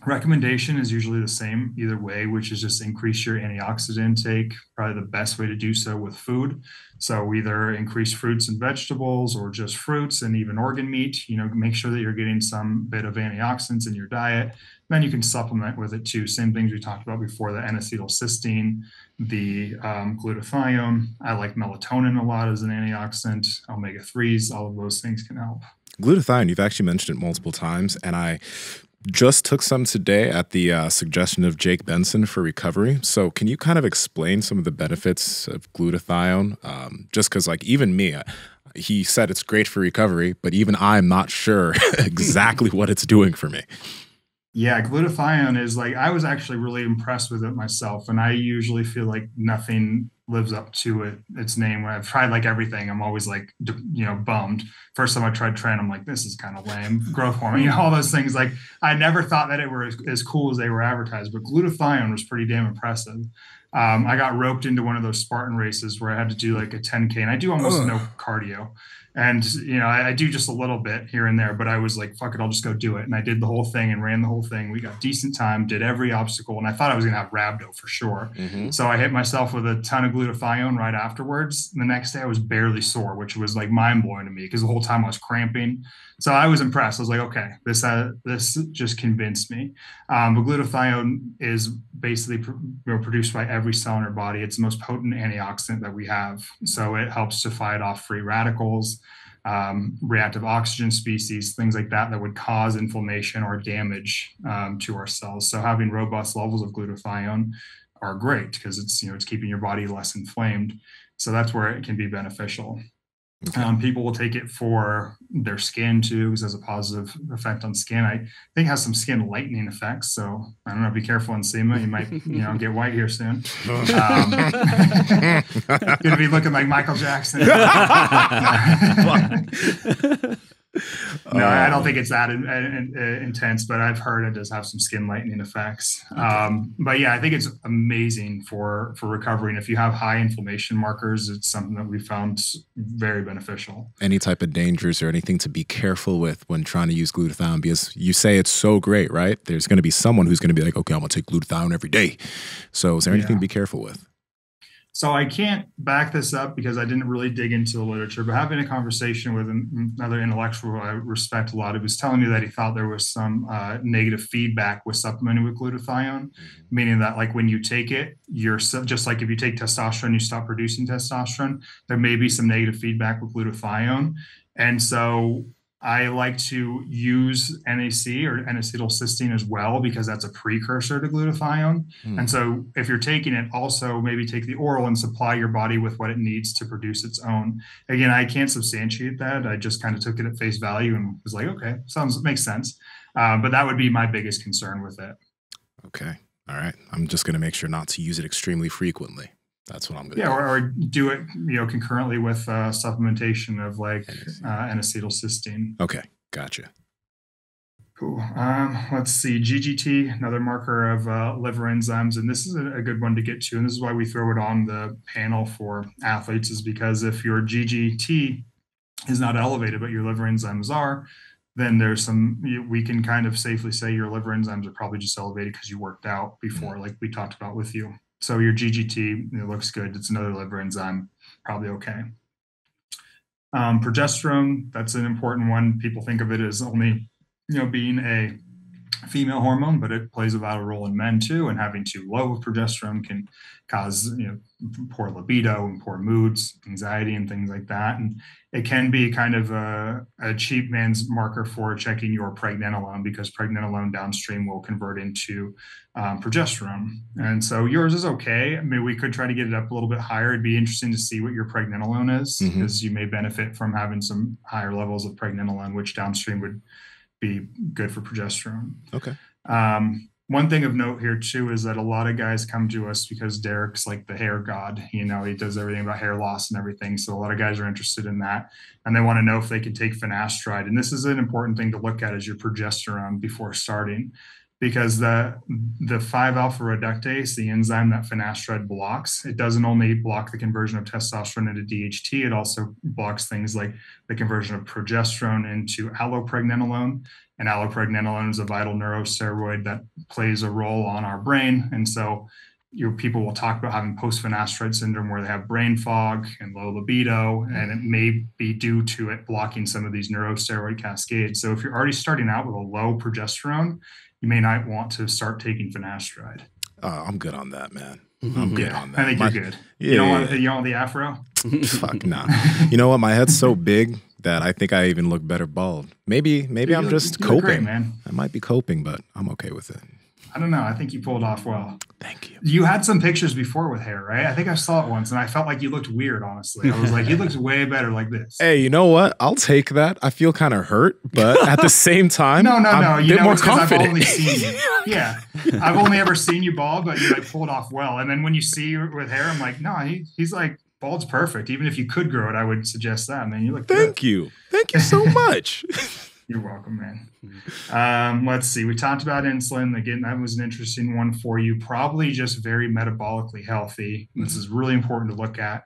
Recommendation is usually the same either way, which is just increase your antioxidant intake, probably the best way to do so with food. So either increase fruits and vegetables or just fruits and even organ meat, you know, make sure that you're getting some bit of antioxidants in your diet. Then you can supplement with it too. Same things we talked about before, the N-acetylcysteine, the um, glutathione. I like melatonin a lot as an antioxidant, omega threes, all of those things can help. Glutathione, you've actually mentioned it multiple times, and I just took some today at the uh, suggestion of Jake Benson for recovery. So can you kind of explain some of the benefits of glutathione? Um, just because like even me, uh, he said it's great for recovery, but even I'm not sure exactly what it's doing for me. Yeah, glutathione is like, I was actually really impressed with it myself. And I usually feel like nothing lives up to it, its name. When I've tried like everything, I'm always like, you know, bummed. First time I tried Tren, I'm like, this is kind of lame. Growth hormone, you know, all those things. Like I never thought that it were as, as cool as they were advertised, but glutathione was pretty damn impressive. Um, I got roped into one of those Spartan races where I had to do like a ten K, and I do almost Ugh. no cardio. And, you know, I, I do just a little bit here and there, but I was like, fuck it, I'll just go do it. And I did the whole thing and ran the whole thing. We got decent time, did every obstacle. And I thought I was going to have rhabdo for sure. Mm-hmm. So I hit myself with a ton of glutathione right afterwards. And the next day I was barely sore, which was like mind blowing to me because the whole time I was cramping. So I was impressed. I was like, okay, this, uh, this just convinced me. Um, but glutathione is basically pr- produced by every cell in our body. It's the most potent antioxidant that we have. So it helps to fight off free radicals, um, reactive oxygen species, things like that, that would cause inflammation or damage um, to our cells. So having robust levels of glutathione are great because it's, you know, it's keeping your body less inflamed. So that's where it can be beneficial. Okay. Um, people will take it for their skin too, because it has a positive effect on skin. I think it has some skin lightening effects. So I don't know, be careful on SEMA. You might, you know, get white here soon. Um, going to be looking like Michael Jackson. No, I don't think it's that in, in, in, intense, but I've heard it does have some skin lightening effects. Okay. Um, but yeah, I think it's amazing for, for recovery. And if you have high inflammation markers, it's something that we found very beneficial. Any type of dangers or anything to be careful with when trying to use glutathione? Because you say it's so great, right? There's going to be someone who's going to be like, okay, I'm going to take glutathione every day. So is there anything yeah. to be careful with? So I can't back this up because I didn't really dig into the literature, but having a conversation with another intellectual I respect a lot, who was telling me that he thought there was some uh, negative feedback with supplementing with glutathione, meaning that like when you take it, you're so, just like if you take testosterone, you stop producing testosterone, there may be some negative feedback with glutathione. And so I like to use N A C or N-acetylcysteine as well, because that's a precursor to glutathione. Mm. And so if you're taking it, also maybe take the oral and supply your body with what it needs to produce its own. Again, I can't substantiate that. I just kind of took it at face value and was like, okay, sounds, makes sense. Uh, but that would be my biggest concern with it. Okay. All right. I'm just going to make sure not to use it extremely frequently. That's what I'm going to yeah, do. Yeah, or, or do it, you know, concurrently with uh, supplementation of like uh, N-acetylcysteine. Okay, gotcha. Cool. Um, let's see, G G T, another marker of uh, liver enzymes, and this is a, a good one to get to, and this is why we throw it on the panel for athletes, is because if your G G T is not elevated, but your liver enzymes are, then there's some, we can kind of safely say your liver enzymes are probably just elevated because you worked out before, mm-hmm. like we talked about with you. So your G G T, it looks good. It's another liver enzyme, probably okay. Um, progesterone, that's an important one. People think of it as only, you know, being a female hormone, but it plays a vital role in men too. And having too low of progesterone can cause, you know, poor libido and poor moods, anxiety, and things like that. And it can be kind of a, a cheap man's marker for checking your pregnenolone, because pregnenolone downstream will convert into um, progesterone. And so yours is okay. I mean, we could try to get it up a little bit higher. It'd be interesting to see what your pregnenolone is, because mm-hmm. you may benefit from having some higher levels of pregnenolone, which downstream would be good for progesterone. Okay. Um, one thing of note here too is that a lot of guys come to us because Derek's like the hair god, you know, he does everything about hair loss and everything. So a lot of guys are interested in that, and they want to know if they can take finasteride. And this is an important thing to look at as your progesterone before starting, because the the five alpha reductase, the enzyme that finasteride blocks, it doesn't only block the conversion of testosterone into D H T, it also blocks things like the conversion of progesterone into allopregnenolone. And allopregnenolone is a vital neurosteroid that plays a role on our brain. And so your people will talk about having post-finasteride syndrome where they have brain fog and low libido, and it may be due to it blocking some of these neurosteroid cascades. So if you're already starting out with a low progesterone, you may not want to start taking finasteride. Uh, I'm good on that, man. I'm good yeah, on that. I think my, you're good. Yeah, you, don't want, you don't want the afro? Fuck, nah. You know what? My head's so big that I think I even look better bald. Maybe maybe you I'm look, just coping. Great, man. I might be coping, but I'm okay with it. I don't know. I think you pulled off well. Thank you. You had some pictures before with hair, right? I think I saw it once, and I felt like you looked weird, honestly. I was like, he looks way better like this. Hey, you know what? I'll take that. I feel kind of hurt, but at the same time, no, no, I'm no. You a bit know, more confident. I've only seen you. Yeah. I've only ever seen you bald, but you like, pulled off well. And then when you see you with hair, I'm like, no, he, he's like, bald's perfect. Even if you could grow it, I would suggest that. Man, you look Thank good. you. Thank you so much. You're welcome, man. Um, let's see. We talked about insulin. Again, that was an interesting one for you. Probably just very metabolically healthy. This is really important to look at.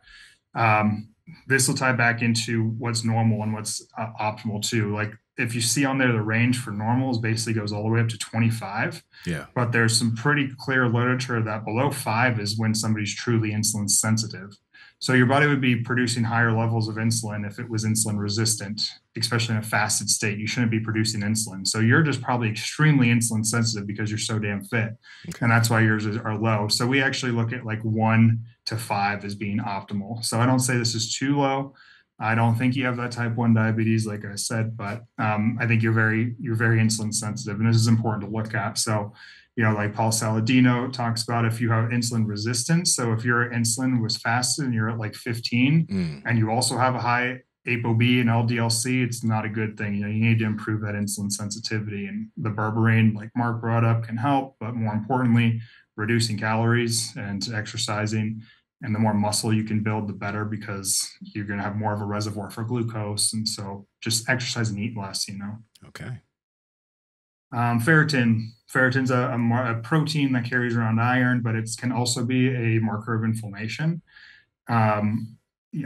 Um, this will tie back into what's normal and what's uh, optimal too. Like if you see on there, the range for normals basically goes all the way up to twenty-five. Yeah. But there's some pretty clear literature that below five is when somebody's truly insulin sensitive. So your body would be producing higher levels of insulin if it was insulin resistant, especially in a fasted state. You shouldn't be producing insulin. So you're just probably extremely insulin sensitive because you're so damn fit. Okay. And that's why yours are low. So we actually look at like one to five as being optimal. So I don't say this is too low. I don't think you have that type one diabetes, like I said, but um, I think you're very, you're very insulin sensitive, and this is important to look at. So, you know, like Paul Saladino talks about, if you have insulin resistance, so if your insulin was fasted and you're at like fifteen mm. and you also have a high ApoB and L D L C, it's not a good thing. You know, you need to improve that insulin sensitivity, and the berberine, like Mark brought up, can help, but more importantly, reducing calories and exercising. And the more muscle you can build, the better, because you're going to have more of a reservoir for glucose. And so just exercise and eat less, you know? Okay. Um, ferritin. Ferritin's a, a, a protein that carries around iron, but it can also be a marker of inflammation. Um,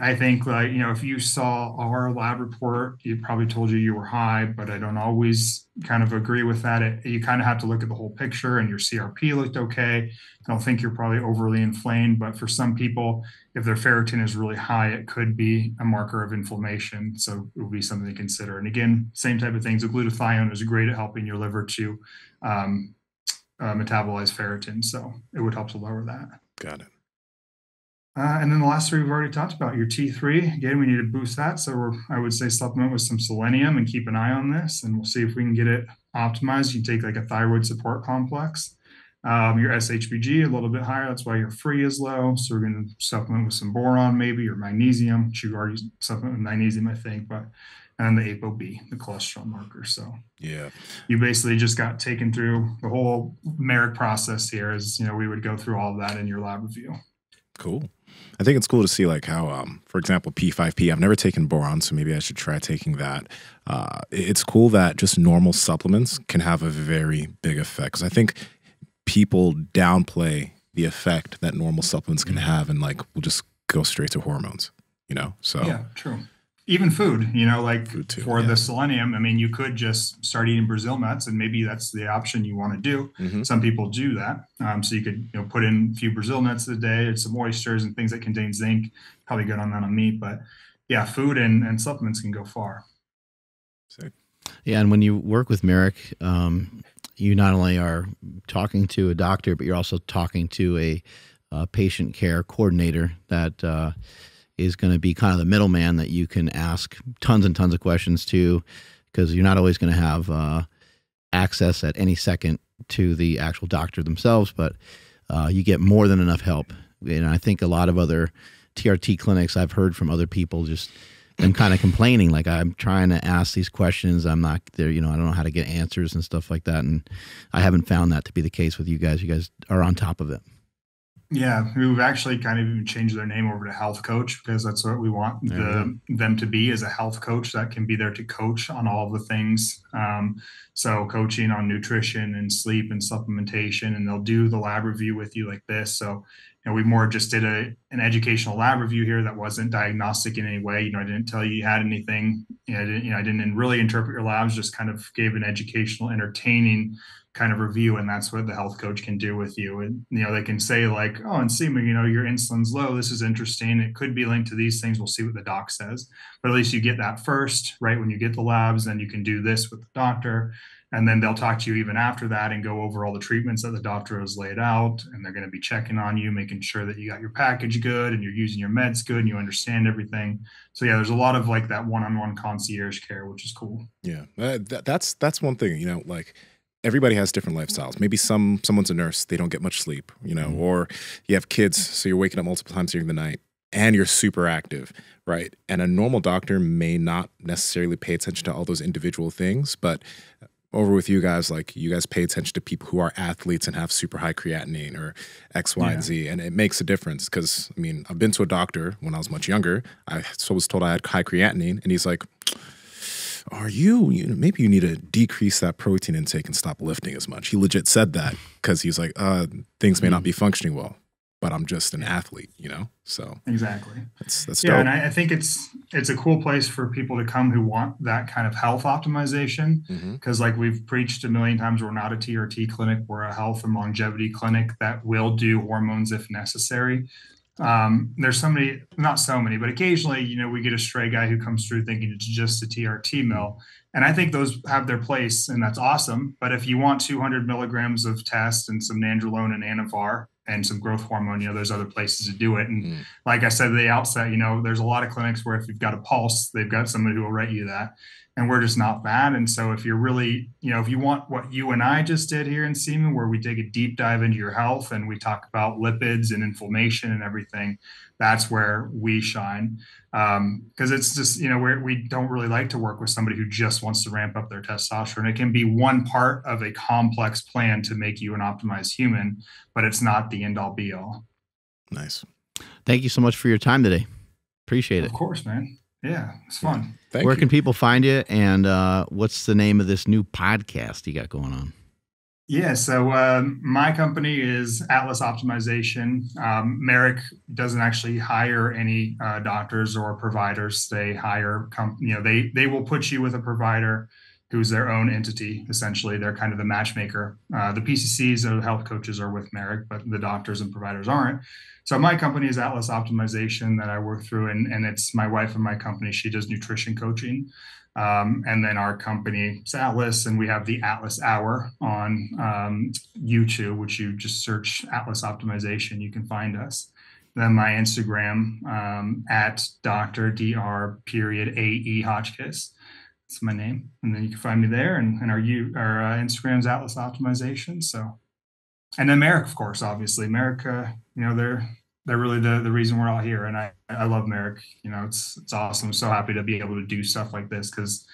I think, like, you know, if you saw our lab report, it probably told you you were high, but I don't always kind of agree with that. It, you kind of have to look at the whole picture, and your C R P looked okay. I don't think you're probably overly inflamed, but for some people, if their ferritin is really high, it could be a marker of inflammation. So it would be something to consider. And again, same type of things. The glutathione is great at helping your liver to um, uh, metabolize ferritin. So it would help to lower that. Got it. Uh, and then the last three we've already talked about, your T three. Again, we need to boost that. So we're, I would say supplement with some selenium and keep an eye on this, and we'll see if we can get it optimized. You can take like a thyroid support complex. Um, your S H B G, a little bit higher. That's why your free is low. So we're going to supplement with some boron maybe, or magnesium, which you've already supplemented with magnesium, I think. But and then the ApoB, the cholesterol marker. So yeah, you basically just got taken through the whole Merrick process here. Is, you know, we would go through all of that in your lab review. Cool. I think it's cool to see like how, um, for example, P five P, I've never taken boron, so maybe I should try taking that. Uh, it's cool that just normal supplements can have a very big effect, because I think people downplay the effect that normal supplements can have, and like we'll just go straight to hormones, you know? So yeah, true. Even food, you know, like food too, for yeah. the selenium, I mean, you could just start eating Brazil nuts, and maybe that's the option you want to do. Mm-hmm. Some people do that. Um, so you could, you know, put in a few Brazil nuts a day, or some oysters and things that contain zinc. Probably good on that on meat, but yeah, food and, and supplements can go far. Sick. Yeah. And when you work with Merrick, um, you not only are talking to a doctor, but you're also talking to a, a patient care coordinator that, uh, is going to be kind of the middleman that you can ask tons and tons of questions to, because you're not always going to have uh, access at any second to the actual doctor themselves, but uh, you get more than enough help. And I think a lot of other T R T clinics, I've heard from other people, just them kind of complaining, like, I'm trying to ask these questions, I'm not there, you know, I don't know how to get answers and stuff like that. And I haven't found that to be the case with you guys. You guys are on top of it. Yeah, we've actually kind of even changed their name over to health coach, because that's what we want the, mm-hmm. them to be, is a health coach that can be there to coach on all the things. Um, so coaching on nutrition and sleep and supplementation, and they'll do the lab review with you like this. So, you know, we more just did a, an educational lab review here that wasn't diagnostic in any way. You know, I didn't tell you you had anything. You know, I didn't, you know, I didn't really interpret your labs, just kind of gave an educational, entertaining kind of review. And that's what the health coach can do with you. And, you know, they can say like, oh, and see, you know, your insulin's low. This is interesting. It could be linked to these things. We'll see what the doc says, but at least you get that first, right? When you get the labs, then you can do this with the doctor, and then they'll talk to you even after that and go over all the treatments that the doctor has laid out. And they're going to be checking on you, making sure that you got your package good and you're using your meds good and you understand everything. So yeah, there's a lot of like that one-on-one concierge care, which is cool. Yeah. Uh, that, that's, that's one thing, you know, like, everybody has different lifestyles. Maybe some someone's a nurse, they don't get much sleep, you know, or you have kids, so you're waking up multiple times during the night, and you're super active, right? And a normal doctor may not necessarily pay attention to all those individual things, but over with you guys, like, you guys pay attention to people who are athletes and have super high creatinine or X, Y, yeah. and Z, and it makes a difference. Because, I mean, I've been to a doctor when I was much younger. I was told I had high creatinine, and he's like, are you, you know, maybe you need to decrease that protein intake and stop lifting as much. He legit said that because he's like, uh, things may not be functioning well, but I'm just an athlete, you know? So exactly. That's, that's yeah. Dope. And I, I think it's, it's a cool place for people to come who want that kind of health optimization. Mm-hmm. Cause like we've preached a million times, we're not a T R T clinic. We're a health and longevity clinic that will do hormones if necessary. Um, there's somebody, not so many, but occasionally, you know, we get a stray guy who comes through thinking it's just a T R T mill. And I think those have their place and that's awesome. But if you want two hundred milligrams of test and some nandrolone and Anavar and some growth hormone, you know, there's other places to do it. And mm. like I said at the outset, you know, there's a lot of clinics where if you've got a pulse, they've got somebody who will write you that. And we're just not that. And so if you're really, you know, if you want what you and I just did here in Seaman, where we take a deep dive into your health and we talk about lipids and inflammation and everything, that's where we shine. Um, because it's just, you know, we're, we don't really like to work with somebody who just wants to ramp up their testosterone. It can be one part of a complex plan to make you an optimized human, but it's not the end all be all. Nice. Thank you so much for your time today. Appreciate it. Of course, man. Yeah, it's fun. Thank Where you. Can people find you? And uh, what's the name of this new podcast you got going on? Yeah, so uh, my company is Atlas Optimization. Um, Merrick doesn't actually hire any uh, doctors or providers. They hire, com you know, they they will put you with a provider who's their own entity. Essentially, they're kind of the matchmaker. Uh, the P C Cs and health coaches are with Merrick, but the doctors and providers aren't. So my company is Atlas Optimization that I work through, and, and it's my wife and my company. She does nutrition coaching. Um, and then our company is Atlas, and we have the Atlas Hour on um, YouTube, which you just search Atlas Optimization, you can find us. Then my Instagram um, at Doctor Dr. period A E Hotchkiss. That's my name. And then you can find me there, and, and our, you, our uh, Instagram's Atlas Optimization. So, and then Merrick, of course, obviously Merrick. Uh, You know, they're they're really the, the reason we're all here. And I, I love Merrick. You know, it's it's awesome. I'm so happy to be able to do stuff like this because,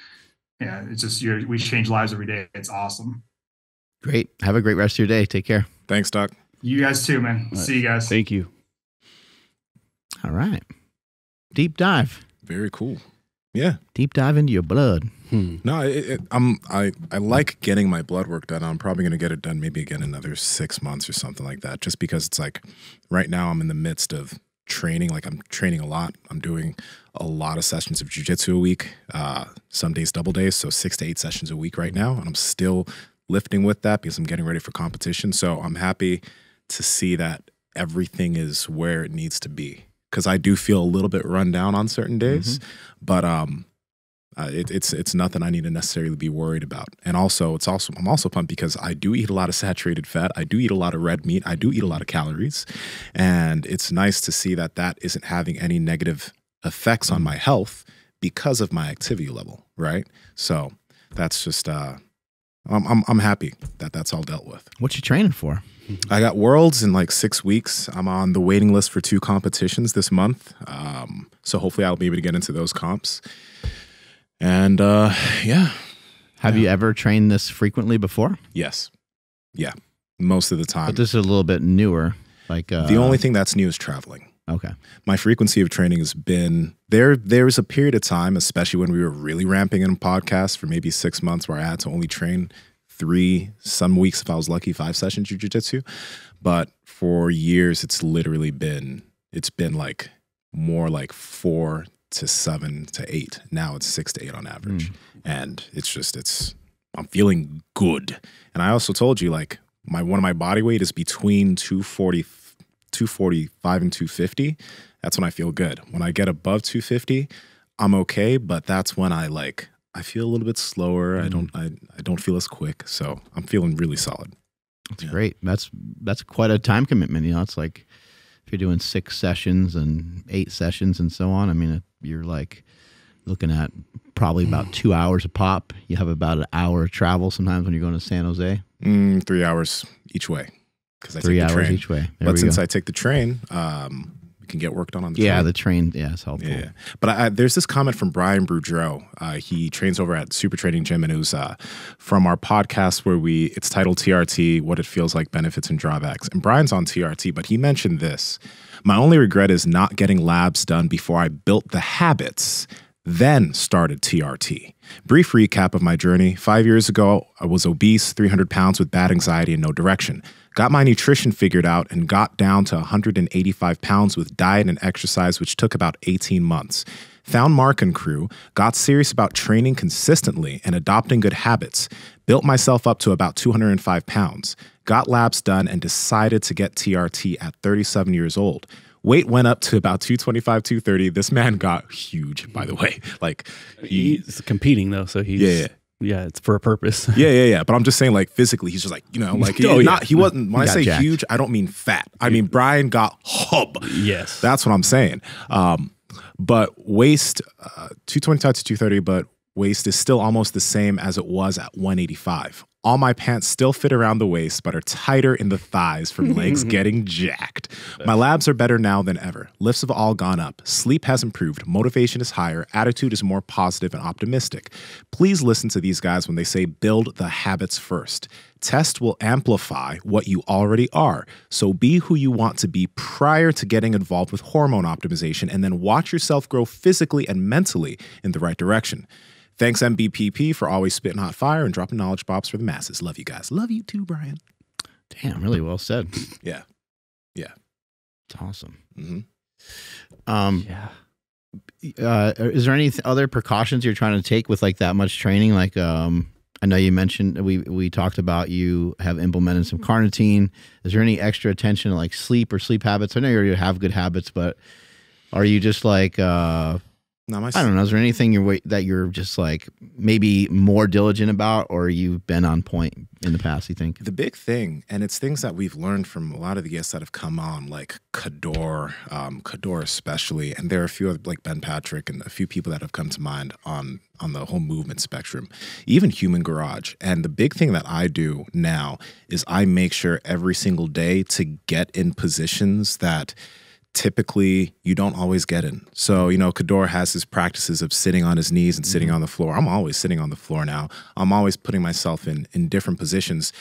yeah, it's just you're, we change lives every day. It's awesome. Great. Have a great rest of your day. Take care. Thanks, Doc. You guys too, man. All See right. you guys. Thank you. All right. Deep dive. Very cool. Yeah. Deep dive into your blood. Hmm. No, it, it, I'm, I, I like getting my blood work done. I'm probably going to get it done maybe again in another six months or something like that, just because it's like right now I'm in the midst of training. Like I'm training a lot. I'm doing a lot of sessions of jiu-jitsu a week, uh, some days double days, so six to eight sessions a week right now. And I'm still lifting with that because I'm getting ready for competition. So I'm happy to see that everything is where it needs to be, because I do feel a little bit run down on certain days, mm-hmm. but um, uh, it, it's it's nothing I need to necessarily be worried about. And also, it's also I'm also pumped because I do eat a lot of saturated fat, I do eat a lot of red meat, I do eat a lot of calories, and it's nice to see that that isn't having any negative effects on my health because of my activity level, right? So that's just uh, I'm, I'm I'm happy that that's all dealt with. What you training for? I got Worlds in like six weeks. I'm on the waiting list for two competitions this month. Um, so hopefully I'll be able to get into those comps. And uh, yeah. Have yeah. you ever trained this frequently before? Yes. Yeah. Most of the time. But this is a little bit newer. Like uh, the only thing that's new is traveling. Okay. My frequency of training has been there. There was a period of time, especially when we were really ramping in podcasts for maybe six months where I had to only train three, some weeks if I was lucky, five sessions of jiu-jitsu. But for years, it's literally been, it's been like more like four to seven to eight. Now it's six to eight on average. Mm. And it's just, it's, I'm feeling good. And I also told you like my, one of my body weight is between two forty, two forty-five and two fifty. That's when I feel good. When I get above two fifty, I'm okay. But that's when I like, I feel a little bit slower. Mm-hmm. I don't. I, I don't feel as quick. So I'm feeling really solid. That's yeah. great. That's that's quite a time commitment. You know, it's like if you're doing six sessions and eight sessions and so on. I mean, you're like looking at probably about two hours a pop. You have about an hour of travel sometimes when you're going to San Jose. Mm, three hours each way. Because I three take the hours train. each way. There but since go. I take the train. Um, can get work done on the yeah, train. Yeah, the train, yeah, it's helpful. Yeah. But I, I, there's this comment from Brian Boudreau. Uh, he trains over at Super Training Gym, and it was uh, from our podcast where we, it's titled T R T, What It Feels Like, Benefits and Drawbacks. And Brian's on T R T, but he mentioned this. My only regret is not getting labs done before I built the habits then started T R T. Brief recap of my journey. Five years ago, I was obese, three hundred pounds with bad anxiety and no direction. Got my nutrition figured out and got down to one hundred eighty-five pounds with diet and exercise, which took about eighteen months. Found Mark and crew, got serious about training consistently and adopting good habits, built myself up to about two hundred five pounds, got labs done, and decided to get T R T at thirty-seven years old. Weight went up to about two twenty-five, two thirty. This man got huge, by the way. Like he, He's competing, though, so he's... Yeah, yeah. Yeah, it's for a purpose. yeah, yeah, yeah. But I'm just saying, like, physically, he's just like, you know, like, he, oh, yeah. not, he wasn't, when he I say jacked. huge, I don't mean fat. I mean, Brian got hub. Yes. That's what I'm saying. Um, but waist, uh, two twenty-five to two thirty, but waist is still almost the same as it was at one eighty-five. All my pants still fit around the waist, but are tighter in the thighs from legs getting jacked. My labs are better now than ever. Lifts have all gone up. Sleep has improved. Motivation is higher. Attitude is more positive and optimistic. Please listen to these guys when they say build the habits first. Test will amplify what you already are. So be who you want to be prior to getting involved with hormone optimization, and then watch yourself grow physically and mentally in the right direction. Thanks, M B P P, for always spitting hot fire and dropping knowledge bombs for the masses. Love you guys. Love you too, Brian. Damn, really well said. Yeah. Yeah. It's awesome. Mm-hmm. Um, yeah. Uh, is there any other precautions you're trying to take with, like, that much training? Like, um, I know you mentioned, we, we talked about you have implemented some carnitine. Is there any extra attention to, like, sleep or sleep habits? I know you already have good habits, but are you just, like... Uh, I don't know. Is there anything you're, that you're just like maybe more diligent about, or you've been on point in the past, you think? The big thing, and it's things that we've learned from a lot of the guests that have come on, like Kador, um, Kador especially, and there are a few other, like Ben Patrick and a few people that have come to mind on on the whole movement spectrum, even Human Garage. And the big thing that I do now is I make sure every single day to get in positions that typically you don't always get in. So, you know, Kador has his practices of sitting on his knees and sitting mm-hmm. on the floor. I'm always sitting on the floor now. I'm always putting myself in in different positions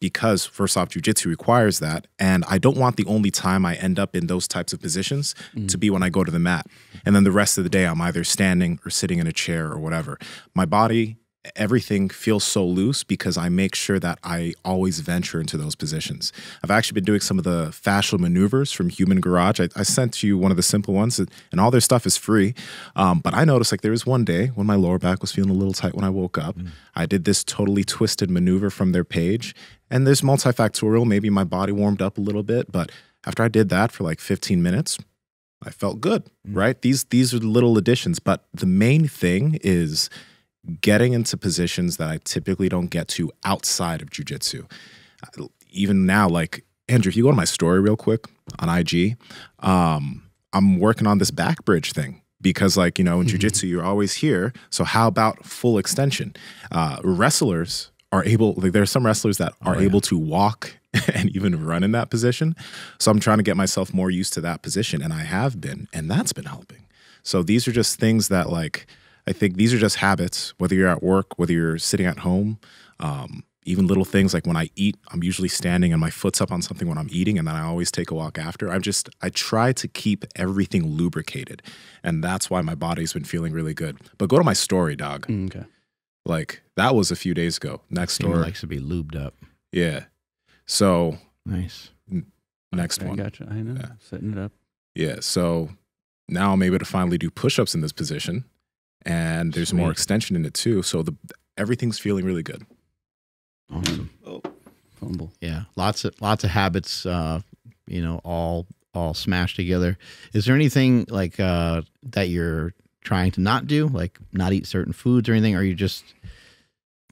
because, first off, jujitsu requires that. And I don't want the only time I end up in those types of positions mm-hmm. to be when I go to the mat. And then the rest of the day, I'm either standing or sitting in a chair or whatever. My body, everything feels so loose because I make sure that I always venture into those positions. I've actually been doing some of the fascial maneuvers from Human Garage. I, I sent you one of the simple ones, and all their stuff is free. Um, but I noticed, like, there was one day when my lower back was feeling a little tight when I woke up. Mm. I did this totally twisted maneuver from their page, and there's multifactorial. Maybe my body warmed up a little bit, but after I did that for like fifteen minutes, I felt good, mm. right? These, these are the little additions, but the main thing is getting into positions that I typically don't get to outside of jujitsu. Even now, like, Andrew, if you go to my story real quick on I G, um, I'm working on this back bridge thing because, like, you know, in jujitsu, you're always here. So how about full extension? Uh, wrestlers are able, like, there are some wrestlers that are oh, yeah. able to walk and even run in that position. So I'm trying to get myself more used to that position, and I have been, and that's been helping. So these are just things that, like, I think these are just habits, whether you're at work, whether you're sitting at home, um, even little things like when I eat, I'm usually standing and my foot's up on something when I'm eating, and then I always take a walk after. I'm just, I try to keep everything lubricated, and that's why my body's been feeling really good. But go to my story, dog. Mm, okay. Like, that was a few days ago. Next story. Likes to be lubed up. Yeah. So. Nice. Next one. I gotcha. I know. Yeah. Setting it up. Yeah. So now I'm able to finally do push-ups in this position. And there's Sweet. more extension in it too, so the everything's feeling really good. Awesome. Oh, fumble. Yeah, lots of lots of habits. Uh, you know, all all smashed together. Is there anything like uh, that you're trying to not do, like not eat certain foods or anything? Or are you just,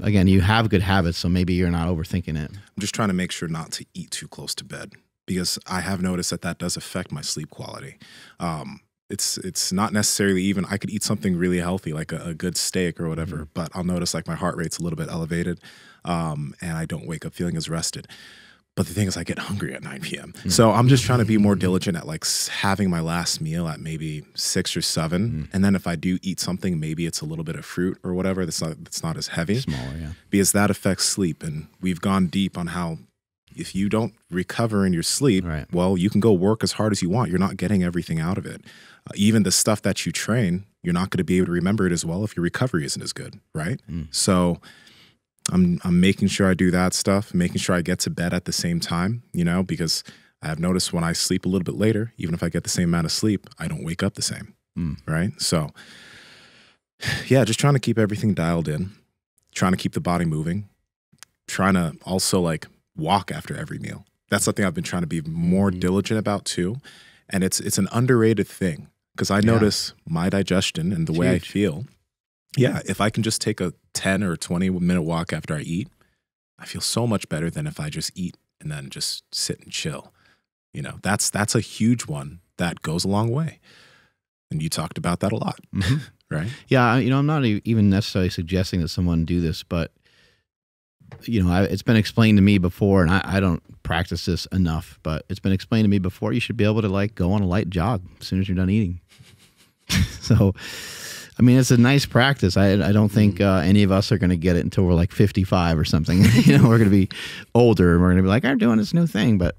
again, you have good habits, so maybe you're not overthinking it. I'm just trying to make sure not to eat too close to bed because I have noticed that that does affect my sleep quality. Um, It's it's not necessarily even, I could eat something really healthy, like a, a good steak or whatever, mm-hmm. but I'll notice, like, my heart rate's a little bit elevated, um, and I don't wake up feeling as rested. But the thing is, I get hungry at nine P M Mm-hmm. So I'm just trying to be more diligent at, like, having my last meal at maybe six or seven. Mm-hmm. And then if I do eat something, maybe it's a little bit of fruit or whatever that's not, that's not as heavy. Smaller, yeah. Because that affects sleep. And we've gone deep on how if you don't recover in your sleep, right. well, you can go work as hard as you want. You're not getting everything out of it. Uh, even the stuff that you train, you're not going to be able to remember it as well if your recovery isn't as good, right? Mm. So I'm, I'm making sure I do that stuff, making sure I get to bed at the same time, you know, because I've noticed when I sleep a little bit later, even if I get the same amount of sleep, I don't wake up the same, mm. right? So yeah, just trying to keep everything dialed in, trying to keep the body moving, trying to also like walk after every meal. That's something I've been trying to be more mm. diligent about too. And it's, it's an underrated thing because I yeah. notice my digestion and the Huge. way I feel. Yeah, if I can just take a ten or twenty minute walk after I eat, I feel so much better than if I just eat and then just sit and chill. You know, that's, that's a huge one that goes a long way. And you talked about that a lot, mm-hmm. right? Yeah, you know, I'm not even necessarily suggesting that someone do this, but, you know, I, it's been explained to me before, and I, I don't practice this enough, but it's been explained to me before, you should be able to, like, go on a light jog as soon as you're done eating. So, I mean, it's a nice practice. I, I don't think uh, any of us are going to get it until we're, like, fifty-five or something. You know, we're going to be older, and we're going to be like, I'm doing this new thing, but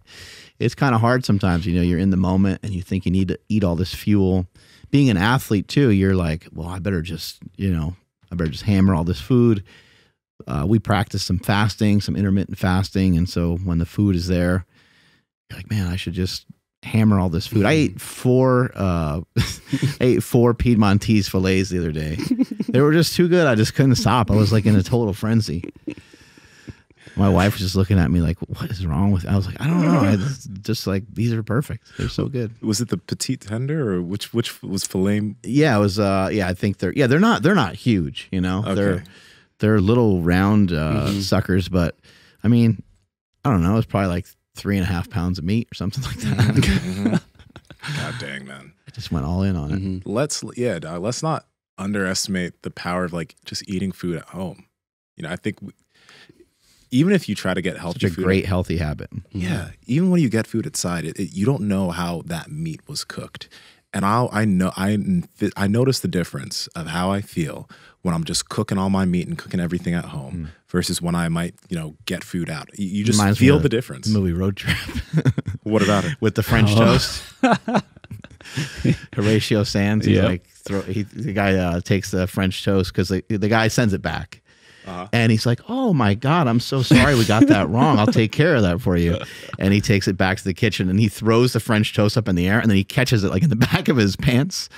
it's kind of hard sometimes. You know, you're in the moment, and you think you need to eat all this fuel. Being an athlete, too, you're like, well, I better just, you know, I better just hammer all this food. Uh, we practice some fasting, some intermittent fasting. And so when the food is there, you're like, man, I should just hammer all this food. I ate four, uh, I ate four Piedmontese fillets the other day. They were just too good. I just couldn't stop. I was like in a total frenzy. My wife was just looking at me like, what is wrong with it? I was like, I don't know. I just, just like, these are perfect. They're so good. Was it the petite tender or which, which was fillet? Yeah, it was, uh, yeah, I think they're, yeah, they're not, they're not huge, you know, okay. they're, They're little round uh, mm-hmm. suckers, but I mean, I don't know. It's probably like three and a half pounds of meat or something like that. Mm-hmm. God dang, man! I just went all in on it. Mm-hmm. Let's yeah, dog, let's not underestimate the power of like just eating food at home. You know, I think we, even if you try to get healthy, Such a food, great healthy habit. Yeah, yeah, even when you get food outside, it, it, you don't know how that meat was cooked. And I'll, I know I I notice the difference of how I feel when I'm just cooking all my meat and cooking everything at home mm. versus when I might, you know, get food out. You just Reminds feel the, the difference. Movie Road Trip. What about it? With the French oh. toast. Horatio Sands. He's yep. like throw, he, the guy uh, takes the French toast because the, the guy sends it back. Uh-huh. And he's like, oh my God, I'm so sorry we got that wrong. I'll take care of that for you. And he takes it back to the kitchen and he throws the French toast up in the air and then he catches it like in the back of his pants.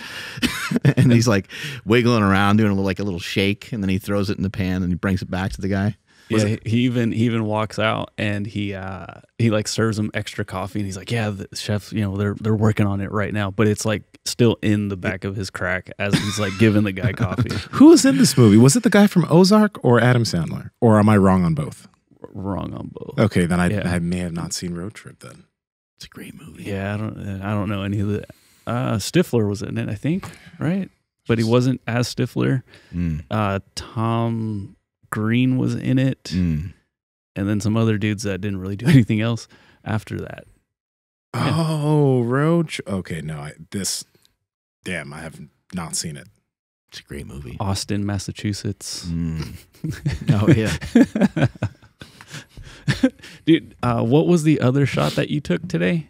And he's like wiggling around, doing a little, like a little shake. And then he throws it in the pan and he brings it back to the guy. Was yeah, it? he even he even walks out and he uh, he like serves him extra coffee and he's like, yeah, the chefs, you know, they're they're working on it right now, but it's like still in the back of his crack as he's like giving the guy coffee. Who was in this movie? Was it the guy from Ozark or Adam Sandler, or am I wrong on both? Wrong on both. Okay, then I yeah. I may have not seen Road Trip then. It's a great movie. Yeah, I don't I don't know any of the uh, Stifler was in it, I think, right? But he wasn't as Stifler. Mm. Uh, Tom Green was in it, mm. and then some other dudes that didn't really do anything else after that. Yeah. Oh, Roach. Okay, no, I, this, damn, I have not seen it. It's a great movie. Austin, Massachusetts. Mm. Oh, yeah. Dude, uh, what was the other shot that you took today?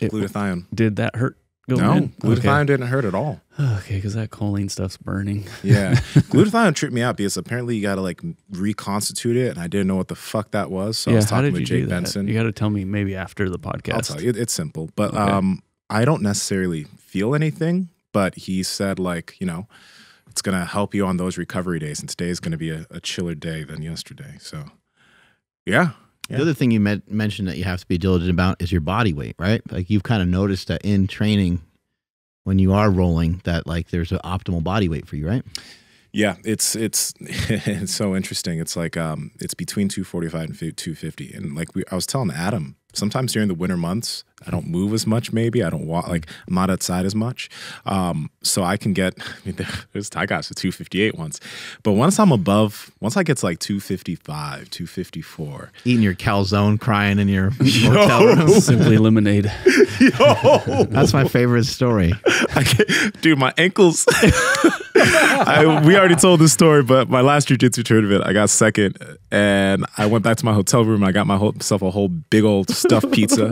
It, Glutathione. Did that hurt? No, in? glutathione okay. didn't hurt at all. Okay, because that choline stuff's burning. Yeah, glutathione tripped me out because apparently you got to like reconstitute it, and I didn't know what the fuck that was. So yeah, I was talking with Jake Benson. You got to tell me maybe after the podcast. I'll tell you, it's simple, but okay. um, I don't necessarily feel anything. But he said like, you know, it's gonna help you on those recovery days, and today is gonna be a, a chiller day than yesterday. So, yeah. Yeah. The other thing you met, mentioned that you have to be diligent about is your body weight, right? Like you've kind of noticed that in training, when you are rolling, that like there's an optimal body weight for you, right? Yeah, it's it's it's so interesting. It's like um, it's between two forty-five and two fifty, and like we, I was telling Adam, sometimes during the winter months, I don't move as much. Maybe I don't walk, like I'm not outside as much, um, so I can get. I mean, there's I got to two fifty-eight once, but once I'm above, once I get to like two fifty-five, two fifty-four, eating your calzone, crying in your hotel room, simply lemonade. Yo. That's my favorite story. I can't, dude, my ankles. I, we already told this story, but my last jiu-jitsu tournament, I got second, and I went back to my hotel room. And I got myself a whole big old stuffed pizza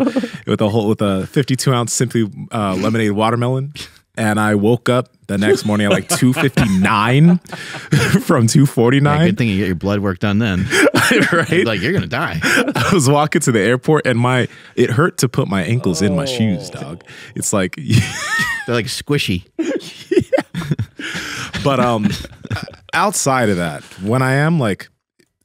with a whole with a fifty-two ounce Simply uh, lemonade watermelon and I woke up the next morning at like two fifty-nine from two forty-nine. Yeah, good thing you get your blood work done then. Right? Like, you're going to die. I was walking to the airport, and my it hurt to put my ankles oh. in my shoes, dog. It's like... They're like squishy. Yeah. But um, outside of that, when I am like...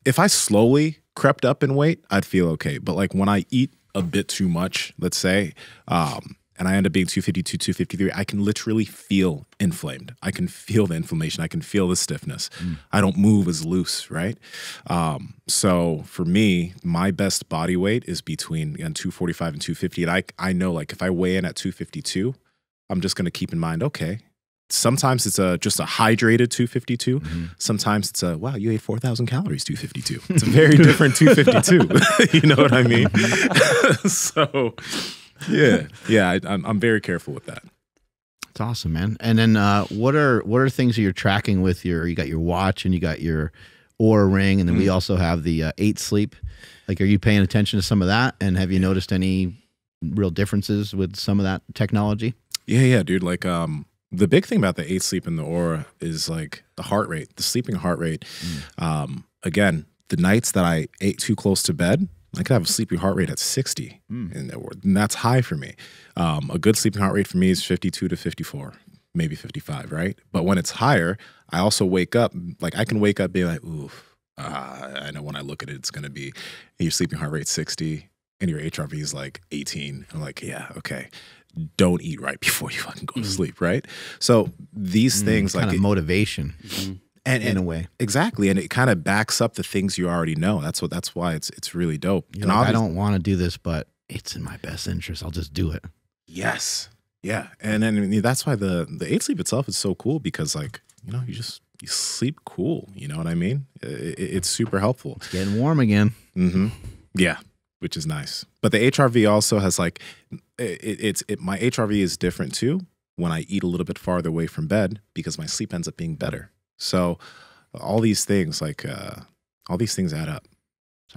If I slowly crept up in weight, I'd feel okay. But like when I eat a bit too much, let's say, um, and I end up being two fifty-two, two fifty-three, I can literally feel inflamed. I can feel the inflammation. I can feel the stiffness. Mm. I don't move as loose, right? Um, so for me, my best body weight is between again, two forty-five and two fifty. And I, I know like if I weigh in at two fifty-two, I'm just going to keep in mind, okay, sometimes it's a just a hydrated two fifty-two. Mm-hmm. Sometimes it's a, wow, you ate four thousand calories two fifty-two. It's a very different two fifty-two. You know what I mean? So, yeah. Yeah, I, I'm, I'm very careful with that. That's awesome, man. And then uh, what are what are things that you're tracking with your, you got your watch and you got your Oura Ring, and then mm-hmm. we also have the uh, eight sleep. Like, are you paying attention to some of that? And have you yeah. noticed any real differences with some of that technology? Yeah, yeah, dude. Like, um, the big thing about the eight sleep and the Oura is like the heart rate, the sleeping heart rate. Mm. Um, again, the nights that I ate too close to bed, I could have a sleeping heart rate at sixty, mm. and, and that's high for me. Um, a good sleeping heart rate for me is fifty-two to fifty-four, maybe fifty-five, right? But when it's higher, I also wake up, like I can wake up being like, ooh, uh, I know when I look at it, it's going to be, and your sleeping heart rate's sixty, and your H R V is like eighteen. I'm like, yeah, okay. Don't eat right before you fucking go to sleep, right? So these mm, things like kind of motivation, mm-hmm. and, and in a way, exactly, and it kind of backs up the things you already know. That's what. That's why it's it's really dope. You're and like, I don't want to do this, but it's in my best interest. I'll just do it. Yes, yeah, and then I mean, that's why the the eight sleep itself is so cool because like you know you just you sleep cool. You know what I mean? It, it, it's super helpful. It's getting warm again. Mm-hmm. Yeah. Which is nice. But the H R V also has like, it, it's it, my H R V is different too when I eat a little bit farther away from bed because my sleep ends up being better. So all these things like, uh, all these things add up.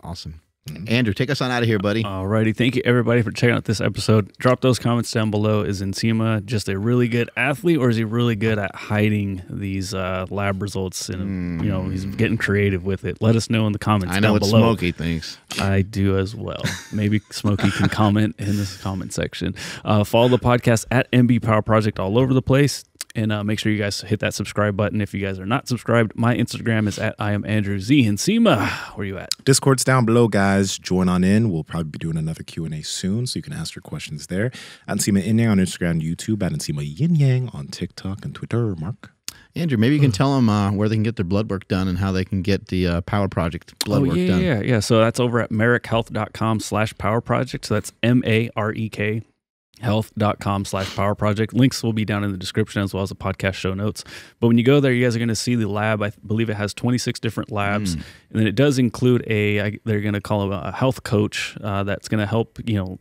Awesome. Mm-hmm. Andrew, take us on out of here, buddy. All righty. Thank you everybody for checking out this episode. Drop those comments down below. Is Enzima just a really good athlete or is he really good at hiding these uh, lab results and, mm. you know, he's getting creative with it? Let us know in the comments down below. I know what Smokey thinks. I do as well. Maybe Smokey can comment in this comment section. Uh, follow the podcast at M B Power Project all over the place. And uh, make sure you guys hit that subscribe button if you guys are not subscribed. My Instagram is at I am Andrew Z Enzima. Where are you at? Discord's down below, guys. Join on in. We'll probably be doing another Q and A soon, so you can ask your questions there. At Enzima Yin-Yang on Instagram, YouTube. At Enzima Yin-Yang on TikTok and Twitter. Mark? Andrew, maybe you can tell them uh, where they can get their blood work done and how they can get the uh, Power Project blood oh, yeah, work done. Yeah, yeah. So that's over at merrick health dot com slash Power Project. So that's M A R E K health.com slash power project. Links will be down in the description as well as the podcast show notes. But when you go there, you guys are going to see the lab. I believe it has twenty-six different labs. Mm. And then it does include a, I, they're going to call it a health coach uh, that's going to help, you know,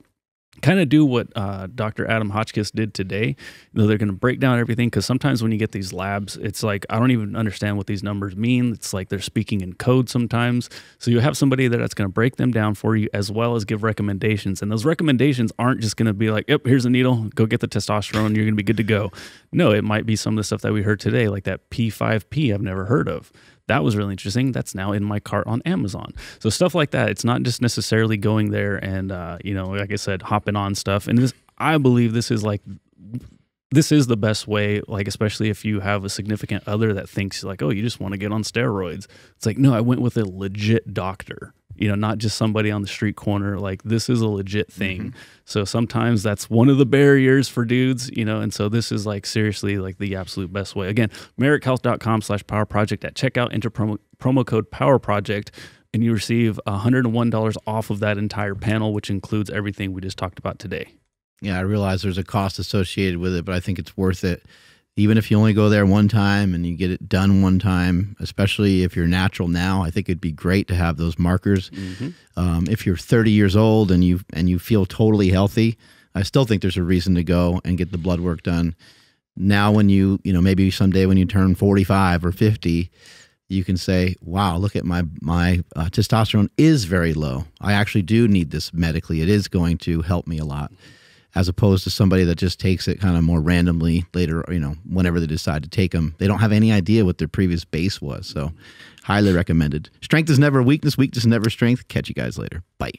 kind of do what uh, Doctor Adam Hotchkiss did today. You know, they're going to break down everything because sometimes when you get these labs, it's like, I don't even understand what these numbers mean. It's like they're speaking in code sometimes. So you have somebody that's going to break them down for you as well as give recommendations. And those recommendations aren't just going to be like, yep, here's a needle, go get the testosterone, you're going to be good to go. No, it might be some of the stuff that we heard today, like that P five P I've never heard of. That was really interesting. That's now in my cart on Amazon. So stuff like that. It's not just necessarily going there and, uh, you know, like I said, hopping on stuff. And this, I believe this is like, this is the best way, like, especially if you have a significant other that thinks like, oh, you just want to get on steroids. It's like, no, I went with a legit doctor, you know, not just somebody on the street corner. Like, this is a legit thing. Mm-hmm. So sometimes that's one of the barriers for dudes, you know, and so this is like seriously like the absolute best way. Again, merrick health dot com slash power project at checkout, enter promo, promo code power project, and you receive one hundred and one dollars off of that entire panel, which includes everything we just talked about today. Yeah, I realize there's a cost associated with it, but I think it's worth it. Even if you only go there one time and you get it done one time, especially if you're natural now, I think it'd be great to have those markers. Mm-hmm. Um, if you're thirty years old and you and you feel totally healthy, I still think there's a reason to go and get the blood work done. Now when you, you know, maybe someday when you turn forty-five or fifty, you can say, wow, look at my, my uh, testosterone is very low. I actually do need this medically. It is going to help me a lot. as opposed to somebody that just takes it kind of more randomly later, you know, whenever they decide to take them. They don't have any idea what their previous base was. So highly recommended. Strength is never weakness. Weakness is never strength. Catch you guys later. Bye.